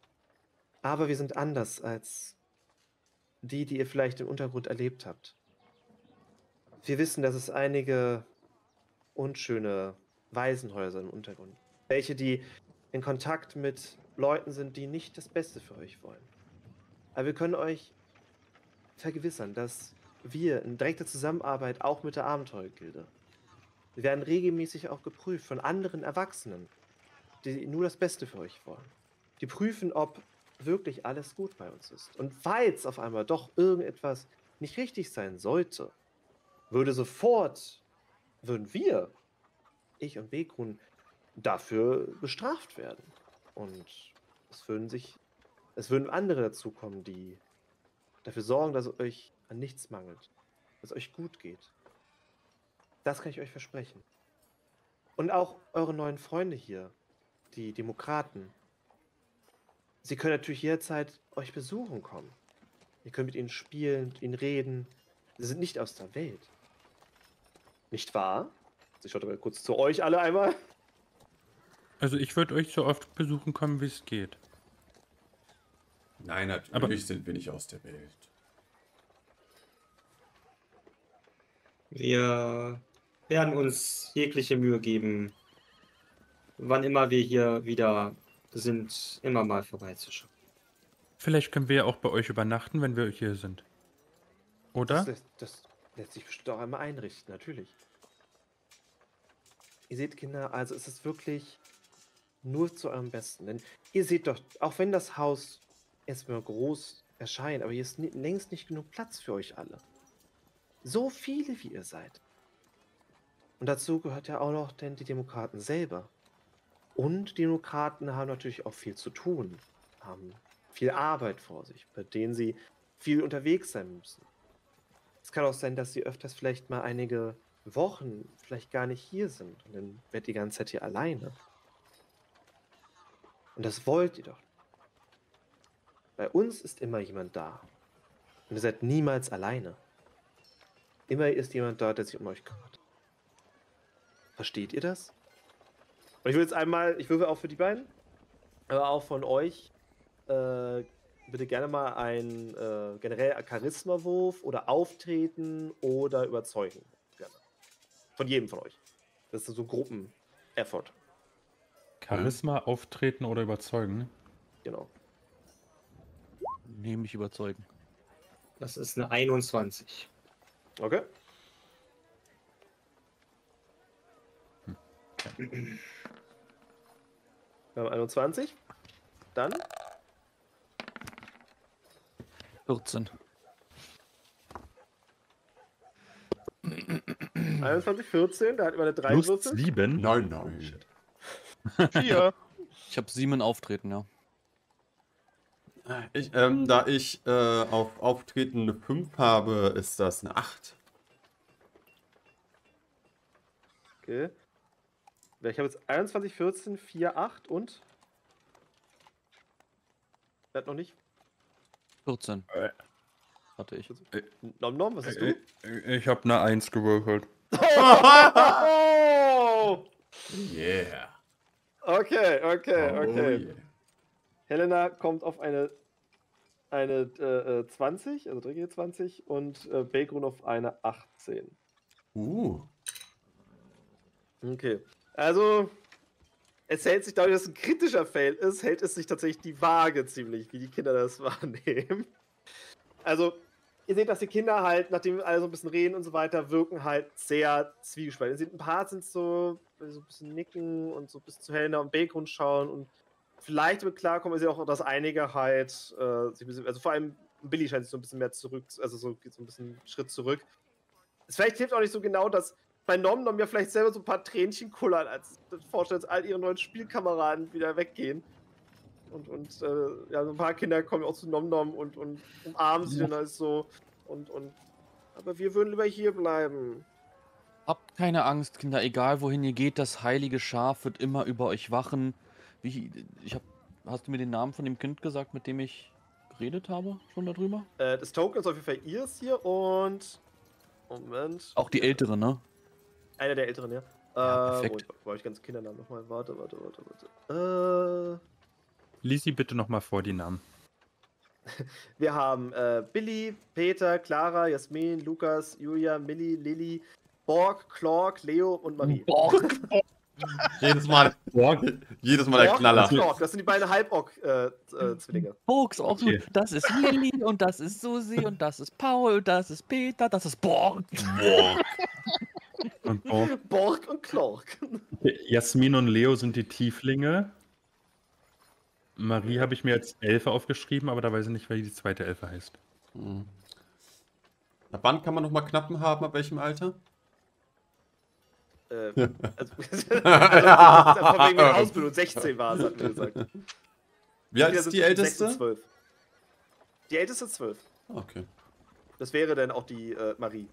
Aber wir sind anders als die, die ihr vielleicht im Untergrund erlebt habt. Wir wissen, dass es einige unschöne Waisenhäuser im Untergrund. Welche, die in Kontakt mit Leuten sind, die nicht das Beste für euch wollen. Aber wir können euch vergewissern, dass wir in direkter Zusammenarbeit auch mit der Abenteuergilde, wir werden regelmäßig auch geprüft von anderen Erwachsenen, die nur das Beste für euch wollen. Die prüfen, ob wirklich alles gut bei uns ist. Und falls auf einmal doch irgendetwas nicht richtig sein sollte, würde sofort... würden wir, ich und Begrun, dafür bestraft werden. Und es würden sich, es würden andere dazukommen, die dafür sorgen, dass es euch an nichts mangelt, dass es euch gut geht. Das kann ich euch versprechen. Und auch eure neuen Freunde hier, die Demokraten, sie können natürlich jederzeit euch besuchen kommen. Ihr könnt mit ihnen spielen, mit ihnen reden. Sie sind nicht aus der Welt. Nicht wahr? Ich schaue mal kurz zu euch alle einmal. Also ich würde euch so oft besuchen kommen, wie es geht. Nein, natürlich aber sind wir nicht aus der Welt. Wir werden uns jegliche Mühe geben, wann immer wir hier wieder sind, immer mal vorbeizuschauen. Vielleicht können wir ja auch bei euch übernachten, wenn wir hier sind. Oder? Das, das lässt sich bestimmt auch einmal einrichten, natürlich. Ihr seht, Kinder, also es ist wirklich nur zu eurem Besten. Denn ihr seht doch, auch wenn das Haus erstmal groß erscheint, aber hier ist längst nicht genug Platz für euch alle. So viele, wie ihr seid. Und dazu gehört ja auch noch denn die Demokraten selber. Und die Demokraten haben natürlich auch viel zu tun, haben viel Arbeit vor sich, bei denen sie viel unterwegs sein müssen. Es kann auch sein, dass sie öfters vielleicht mal einige Wochen vielleicht gar nicht hier sind. Und dann wird die ganze Zeit hier alleine. Und das wollt ihr doch. Bei uns ist immer jemand da. Und ihr seid niemals alleine. Immer ist jemand da, der sich um euch kümmert. Versteht ihr das? Und ich will jetzt einmal, ich würfel auch für die beiden, aber auch von euch, äh, bitte gerne mal einen äh, generell Charisma-Wurf oder Auftreten oder Überzeugen. Gerne. Von jedem von euch. Das ist so Gruppen-Effort. Charisma, Auftreten oder Überzeugen? Genau. Nehme ich Überzeugen. Das ist eine einundzwanzig. Okay. Hm. Okay. Wir haben einundzwanzig. Dann... vierzehn. einundzwanzig, vierzehn, da hat man eine drei. Plus sieben? Nein, nein. Vier. Ich habe sieben Auftreten, ja. Ich, ähm, da ich äh, auf Auftreten eine fünf habe, ist das eine acht. Okay. Ich habe jetzt einundzwanzig, vierzehn, vier, acht und... Wer hat noch nicht? vierzehn. Äh. Hatte ich. Äh. Nom Nom, was hast äh, du? Äh, ich habe eine eins gewürfelt. Oh! Yeah. Okay, okay, okay. Oh yeah. Helena kommt auf eine, eine äh, zwanzig, also dreckige zwanzig, und äh, Begrun auf eine achtzehn. Uh. Okay. Also, es hält sich, dadurch, dass es ein kritischer Fail ist, hält es sich tatsächlich die Waage ziemlich, wie die Kinder das wahrnehmen. Also, ihr seht, dass die Kinder halt, nachdem wir alle so ein bisschen reden und so weiter, wirken halt sehr zwiegespalten. Ihr seht, ein paar sind so, so ein bisschen nicken und so ein bisschen zu Helena und Begrun schauen und vielleicht wird klarkommen, ihr seht auch, dass einige halt, äh, sich ein bisschen, also vor allem Billy scheint sich so ein bisschen mehr zurück, also so, so ein bisschen einen Schritt zurück. Es vielleicht hilft auch nicht so genau, dass bei Nom Nom ja vielleicht selber so ein paar Tränchen kullern, als vorstellt, dass all ihre neuen Spielkameraden wieder weggehen. Und, und äh, ja, so ein paar Kinder kommen auch zu Nom Nom und, und umarmen sie dann halt so. Und, und, aber wir würden lieber hier bleiben. Habt keine Angst, Kinder, egal wohin ihr geht, das heilige Schaf wird immer über euch wachen. Wie, ich hab, hast du mir den Namen von dem Kind gesagt, mit dem ich geredet habe, schon darüber? Äh, das Token ist auf jeden Fall ihrs hier und... Moment. Auch die Ältere, ne? Einer der Älteren, ja. Ja, äh, perfekt. Wo ich ganz Kindernamen nochmal. Warte, warte, warte, warte. Äh, Lies sie bitte nochmal vor, die Namen. Wir haben äh, Billy, Peter, Clara, Jasmin, Lukas, Julia, Millie, Lilly, Borg, Clark, Leo und Marie. Borg! Jedes Mal, Borg, jedes Mal Borg, der Knaller. Borg, das sind die beiden Halbock-Zwillinge. Äh, äh, Borgs, auch okay. So, das ist Lili und das ist Susi und das ist Paul, das ist Peter, das ist Borg. Borg und, Borg. Borg und Clark. Okay, Jasmin und Leo sind die Tieflinge. Marie habe ich mir als Elfe aufgeschrieben, aber da weiß ich nicht, wer die zweite Elfe heißt. Hm. Na, wann kann man nochmal Knappen haben, ab welchem Alter? Ähm, ja. Also, also von wegen der Ausbildung, sechzehn war es, hat mir gesagt. Wie alt ist die Älteste? sechzehn, zwölf. Die Älteste zwölf. Okay. Das wäre dann auch die äh, Marie.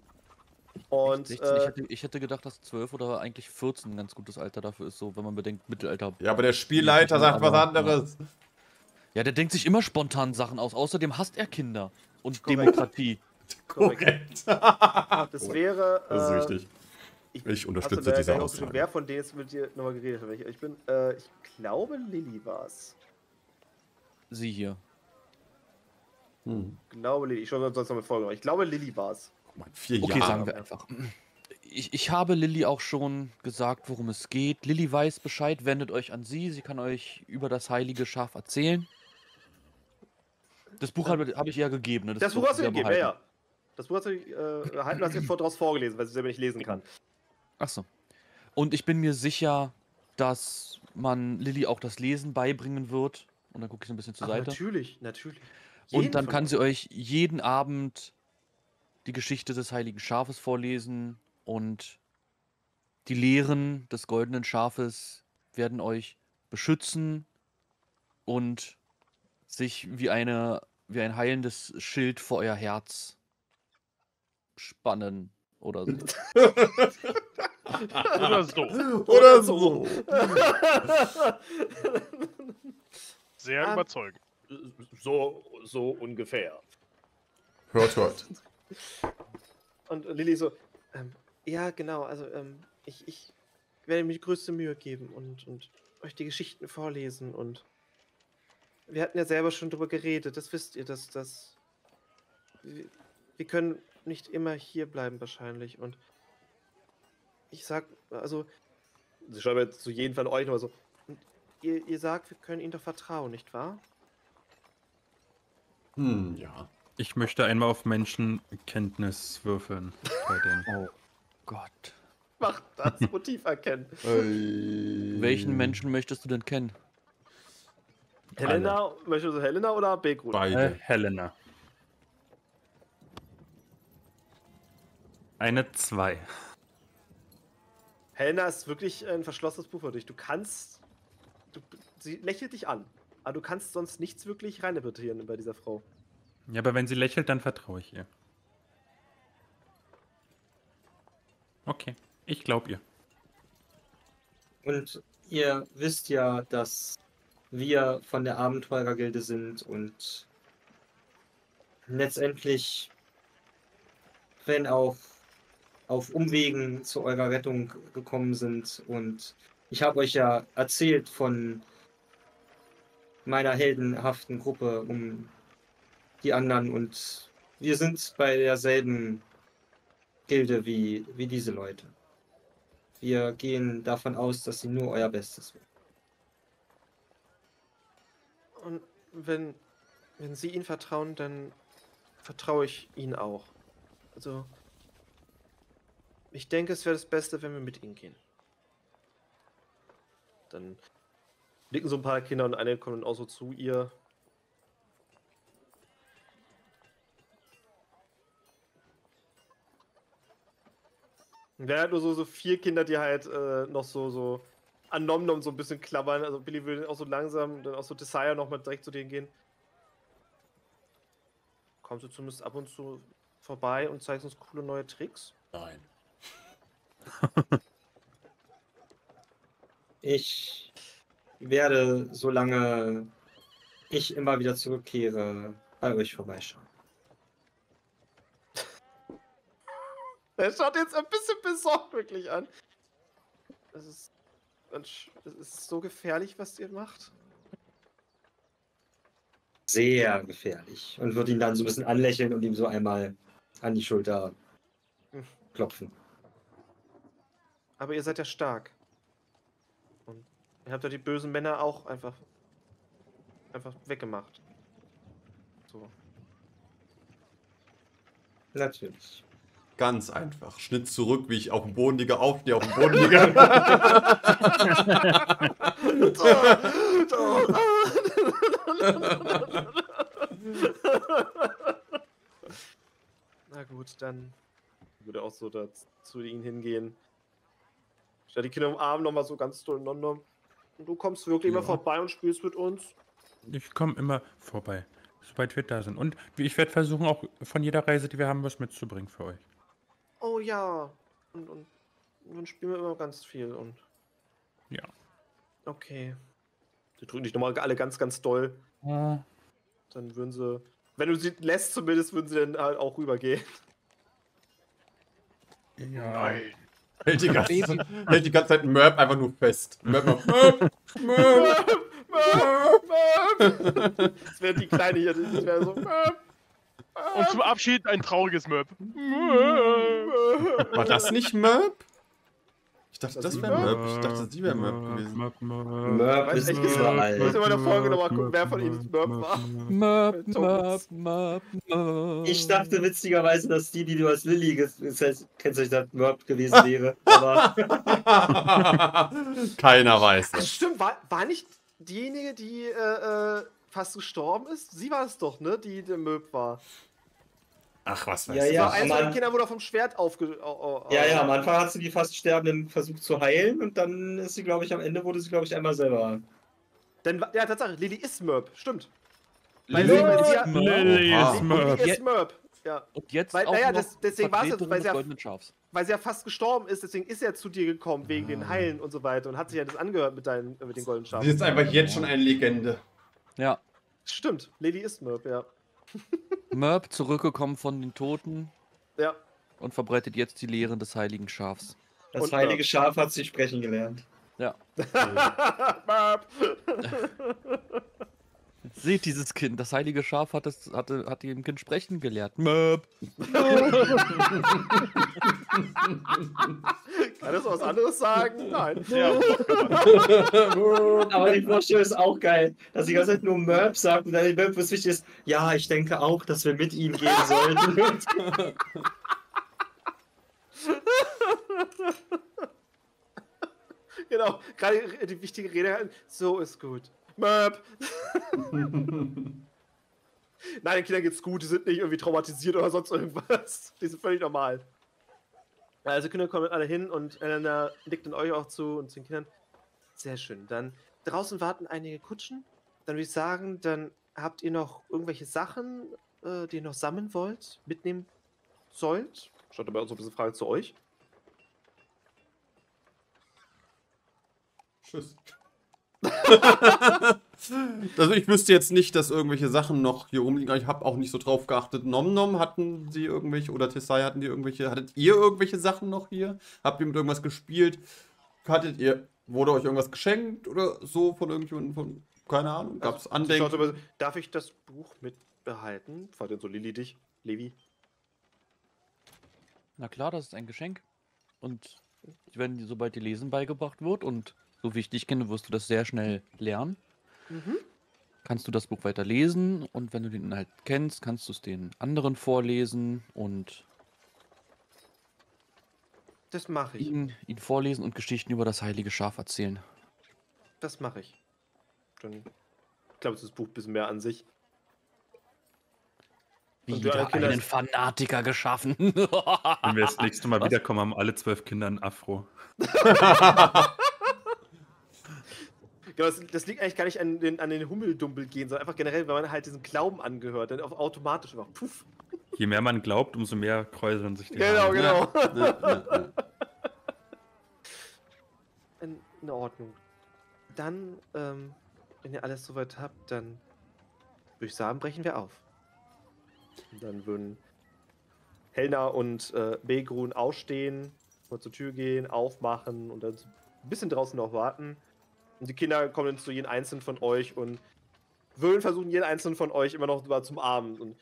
Und, sechzehn, äh, ich, hätte, ich hätte gedacht, dass zwölf oder eigentlich vierzehn ein ganz gutes Alter dafür ist, so wenn man bedenkt, Mittelalter. Ja, aber der Spielleiter sagt was anderes. Ja. Ja, der denkt sich immer spontan Sachen aus. Außerdem hasst er Kinder und Korrekt. Demokratie. Korrekt. Korrekt. Das wäre... Äh, das ist richtig. Ich, ich unterstütze diese Aussage. Wer von denen jetzt mit dir nochmal geredet hat? Ich bin, äh, ich glaube, Lilly war es. Sie hier. Hm. Ich glaube, Lilly. Ich schaue sonst noch mit Folgen. Ich glaube, Lilly war es. Vier Jahre. Okay, sagen wir einfach. Ich, ich habe Lilly auch schon gesagt, worum es geht. Lilly weiß Bescheid. Wendet euch an sie. Sie kann euch über das heilige Schaf erzählen. Das Buch habe hab ich ihr gegeben. Ne? Das, das Buch hast du gegeben, ja, ja. Das Buch hast du äh, erhalten, hast du jetzt vor draus vorgelesen, weil sie selber nicht lesen kann. Achso. Und ich bin mir sicher, dass man Lilly auch das Lesen beibringen wird. Und dann gucke ich so ein bisschen zur Ach, Seite. Natürlich, natürlich. Jeden und dann kann sie euch jeden Abend die Geschichte des Heiligen Schafes vorlesen. Und die Lehren des goldenen Schafes werden euch beschützen und sich wie, eine, wie ein heilendes Schild vor euer Herz spannen. Oder so. Oder so. Oder so. Sehr um, überzeugend. So, so ungefähr. Hört, hört. Und Lilly so, ähm, ja genau, also ähm, ich, ich werde mir die größte Mühe geben und, und euch die Geschichten vorlesen und wir hatten ja selber schon drüber geredet, das wisst ihr, dass das wir, wir können nicht immer hier bleiben wahrscheinlich und ich sag, also ich schreibe jetzt zu jedem Fall euch nochmal so, ihr, ihr sagt, wir können ihnen doch vertrauen, nicht wahr? Hm, ja. Ich möchte einmal auf Menschenkenntnis würfeln bei denen. Oh Gott. Mach das Motiv erkennen. Welchen Menschen möchtest du denn kennen? Helena, Alle. Möchtest du Helena oder Begrun? Beide. Äh, Helena. Eine zwei. Helena ist wirklich ein verschlossenes Buch für dich. Du kannst du, sie lächelt dich an, aber du kannst sonst nichts wirklich reininterpretieren bei dieser Frau. Ja, aber wenn sie lächelt, dann vertraue ich ihr. Okay, ich glaube ihr. Und ihr wisst ja, dass wir von der Abenteurergilde sind und letztendlich, wenn auch auf Umwegen zu eurer Rettung gekommen sind. Und ich habe euch ja erzählt von meiner heldenhaften Gruppe um die anderen, und wir sind bei derselben Gilde wie, wie diese Leute. Wir gehen davon aus, dass sie nur euer Bestes will. Und wenn, wenn sie ihnen vertrauen, dann vertraue ich ihnen auch. Also, ich denke, es wäre das Beste, wenn wir mit ihnen gehen. Dann blicken so ein paar Kinder und eine kommt dann auch so zu ihr. Und wir haben halt nur so, so vier Kinder, die halt äh, noch so, so an Nom-Nom so ein bisschen klammern. Also Billy will auch so langsam, dann auch so Tessaya nochmal direkt zu denen gehen. Kommst du zumindest ab und zu vorbei und zeigst uns coole neue Tricks? Nein. Ich werde, solange ich immer wieder zurückkehre, bei euch vorbeischauen. Er schaut jetzt ein bisschen besorgt wirklich an. Es ist, es ist so gefährlich, was ihr macht. Sehr gefährlich. Und wird ihn dann so ein bisschen anlächeln und ihm so einmal an die Schulter klopfen. Aber ihr seid ja stark. Und ihr habt ja die bösen Männer auch einfach, einfach weggemacht. So. Natürlich. Ganz einfach. Schnitt zurück, wie ich auf dem Boden liege, auf die auf dem Boden liege. Na gut, dann würde auch so da zu ihnen hingehen. Ich werde die Kinder umarmen, nochmal so ganz doll in London. Und du kommst wirklich ja. immer vorbei und spielst mit uns. Ich komme immer vorbei, sobald wir da sind. Und ich werde versuchen, auch von jeder Reise, die wir haben, was mitzubringen für euch. Oh ja, und, und dann spielen wir immer ganz viel und... Ja. Okay. Die drücken dich nochmal alle ganz, ganz doll. Ja. Dann würden sie... Wenn du sie lässt zumindest, würden sie dann halt auch rübergehen. Ja. Nein. Hält die ganze, hält die ganze Zeit Mörb einfach nur fest. Mörb, Mörb, Mörb, Mörb, Mörb. Das wäre die Kleine hier, das wäre so Mörb. Und zum Abschied ein trauriges Möb. War das nicht Möb? Ich dachte, das wäre Möb. Ich dachte, das wäre Möb gewesen. Möb ist überall. Ich muss immer in der Folge nochmal gucken, wer von ihnen Möb war. Möb, Möb, Möb, Möb. Ich dachte witzigerweise, dass die, die du als Lilly kennst, das Möb gewesen wäre. Aber keiner weiß das. Stimmt, war, war nicht diejenige, die äh, fast gestorben ist? Sie war es doch, ne? Die der Möb war. Ach, was weiß ich. Ja, ja, eins von den Kindern wurde vom Schwert aufge... Oh, oh, ja, ja, am Anfang hat sie die fast Sterbenden versucht zu heilen und dann ist sie, glaube ich, am Ende wurde sie, glaube ich, einmal selber. Denn, ja, Tatsache, Lilly ist Mörb, stimmt. Lilly ist Mörb. Lilly ist Mörb. Lilly ist Mörb. Ja. Und jetzt weil, auch naja, noch das, deswegen war es jetzt, weil sie, ja, weil sie ja fast gestorben ist, deswegen ist er ja zu dir gekommen, wegen ah. den Heilen und so weiter und hat sich ja das angehört mit, deinen, mit den goldenen Schafen. Sie ist einfach jetzt schon eine Legende. Ja. Stimmt, Lilly ist Mörb, ja. Mörb zurückgekommen von den Toten ja. und verbreitet jetzt die Lehren des heiligen Schafs. Das und heilige Mörb. Schaf hat sie sprechen gelernt. Ja. Mörb. Seht dieses Kind, das heilige Schaf hat, es, hat, hat dem Kind sprechen gelehrt. Mörb. Kann das was anderes sagen? Nein. Ja. Aber die Vorstellung ist auch geil, dass die ganze Zeit nur Mörb sagt und dann die Mörb, was wichtig ist, ja, ich denke auch, dass wir mit ihm gehen sollten. Genau, gerade die wichtige Rede, so ist gut. Möp! Nein, den Kindern geht's gut, die sind nicht irgendwie traumatisiert oder sonst irgendwas. Die sind völlig normal. Also Kinder kommen alle hin und Helena nickt in euch auch zu und den Kindern. Sehr schön. Dann draußen warten einige Kutschen. Dann würde ich sagen, dann habt ihr noch irgendwelche Sachen, äh, die ihr noch sammeln wollt, mitnehmen sollt? Schaut dabei auch so ein bisschen Frage zu euch. Tschüss. Also ich wüsste jetzt nicht, dass irgendwelche Sachen noch hier rumliegen. Ich habe auch nicht so drauf geachtet. Nomnom, hatten sie irgendwelche, oder Tessaya, hatten die irgendwelche, hattet ihr irgendwelche Sachen noch hier? Habt ihr mit irgendwas gespielt? Hattet ihr, wurde euch irgendwas geschenkt oder so von irgendjemandem, von, keine Ahnung, gab es Andenken? Also, darf ich das Buch mitbehalten? Fahrt denn so Lili dich, Levi? Na klar, das ist ein Geschenk. Und wenn dir, sobald dir Lesen beigebracht wird und so wie ich dich kenne, wirst du das sehr schnell lernen. Mhm. Kannst du das Buch weiter lesen und wenn du den Inhalt kennst, kannst du es den anderen vorlesen und das mache ich. Ihn, ihn vorlesen und Geschichten über das heilige Schaf erzählen. Das mache ich. Dann klappt das Buch ein bisschen mehr an sich. Wieder einen Fanatiker geschaffen. Wenn wir das nächste Mal wiederkommen, haben alle zwölf Kinder einen Afro. Das, das liegt eigentlich gar nicht an den, an den Humpeldumpel gehen, sondern einfach generell, weil man halt diesem Glauben angehört, dann auf automatisch einfach puff. Je mehr man glaubt, umso mehr kräuseln sich die. Genau, genau. In, in Ordnung. Dann, ähm, wenn ihr alles soweit habt, dann würde ich sagen, brechen wir auf. Und dann würden Helena und äh, Begrun ausstehen, mal zur Tür gehen, aufmachen und dann ein bisschen draußen noch warten. Und die Kinder kommen dann zu jedem Einzelnen von euch und würden versuchen, jeden Einzelnen von euch immer noch mal zum Abend. Und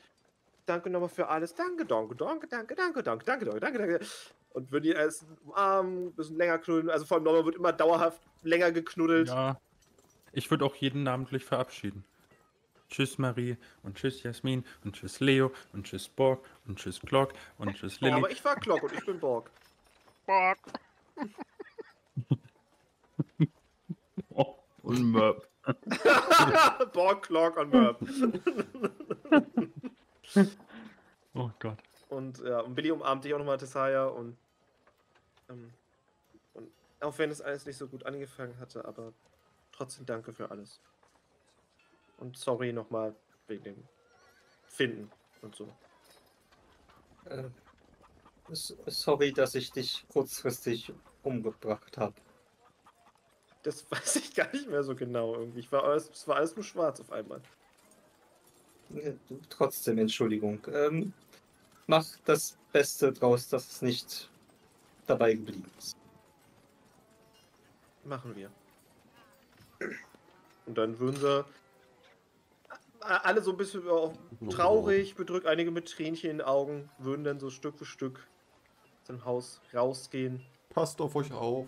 danke nochmal für alles. Danke, danke, danke, danke, danke, danke, danke, danke, danke, danke. Und würden die alles umarmen, ein bisschen länger knuddeln. Also vor allem nochmal wird immer dauerhaft länger geknuddelt. Ja, ich würde auch jeden namentlich verabschieden. Tschüss Marie und tschüss Jasmin und tschüss Leo und tschüss Borg und tschüss Glock und tschüss Lilly. Oh, aber ich war Glock und ich bin Borg. Borg. Und Möb. Borg, Clock und Möb. Oh Gott. Und, ja, und Billy umarmt dich auch nochmal, Tessaya. Und, ähm, und auch wenn es alles nicht so gut angefangen hatte, aber trotzdem danke für alles. Und sorry nochmal wegen dem Finden und so. Äh, sorry, dass ich dich kurzfristig umgebracht habe. Das weiß ich gar nicht mehr so genau irgendwie. Ich war alles, es war alles nur schwarz auf einmal. Trotzdem, Entschuldigung. Ähm, mach das Beste draus, dass es nicht dabei geblieben ist. Machen wir. Und dann würden sie alle so ein bisschen auch traurig, bedrückt, einige mit Tränchen in den Augen, würden dann so Stück für Stück aus dem Haus rausgehen. Passt auf euch auf.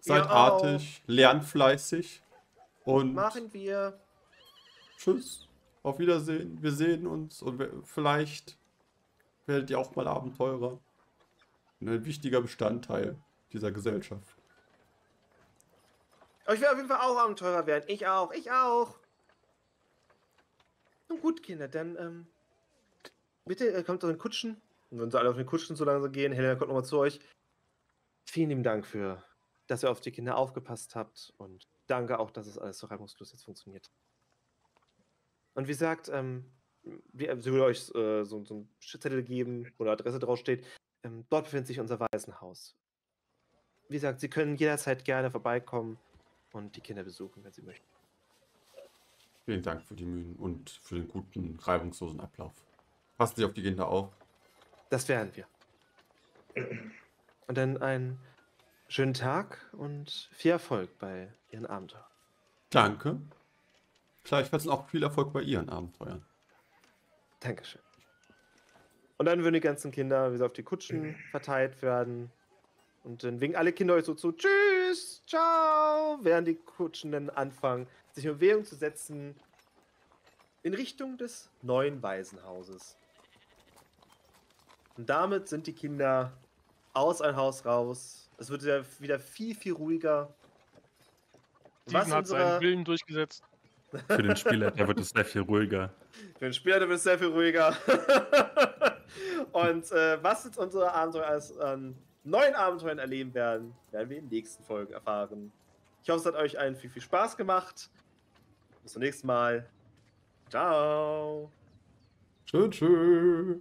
Seid artig, lernt fleißig und machen wir. Tschüss, auf Wiedersehen, wir sehen uns und vielleicht werdet ihr auch mal Abenteurer. Ein wichtiger Bestandteil dieser Gesellschaft. Ich werde auf jeden Fall auch Abenteurer werden, ich auch, ich auch. Nun gut, Kinder, dann ähm, bitte kommt auf den Kutschen. Und wenn sie alle auf den Kutschen so langsam gehen, Helena kommt nochmal zu euch. Vielen lieben Dank für... dass ihr auf die Kinder aufgepasst habt und danke auch, dass es alles so reibungslos jetzt funktioniert. Und wie gesagt, ähm, wie, sie würde euch äh, so, so einen Zettel geben, wo eine Adresse draufsteht. Ähm, dort befindet sich unser Waisenhaus. Wie gesagt, sie können jederzeit gerne vorbeikommen und die Kinder besuchen, wenn sie möchten. Vielen Dank für die Mühen und für den guten, reibungslosen Ablauf. Passen Sie auf die Kinder auf. Das werden wir. Und dann ein schönen Tag und viel Erfolg bei Ihren Abenteuern. Danke. Gleichfalls auch viel Erfolg bei Ihren Abenteuern. Dankeschön. Und dann würden die ganzen Kinder wieder auf die Kutschen verteilt werden. Und dann winken alle Kinder euch so zu. Tschüss, ciao. Während die Kutschen dann anfangen, sich in Bewegung zu setzen in Richtung des neuen Waisenhauses. Und damit sind die Kinder aus ein Haus raus. Es wird ja wieder viel, viel ruhiger. Steven hat unserer... seinen Willen durchgesetzt. Für den Spieler, der wird es sehr viel ruhiger. Für den Spieler, der wird es sehr viel ruhiger. Und äh, was jetzt unsere Abenteuer als ähm, neuen Abenteuern erleben werden, werden wir in den nächsten Folgen erfahren. Ich hoffe, es hat euch allen viel, viel Spaß gemacht. Bis zum nächsten Mal. Ciao. Tschüss.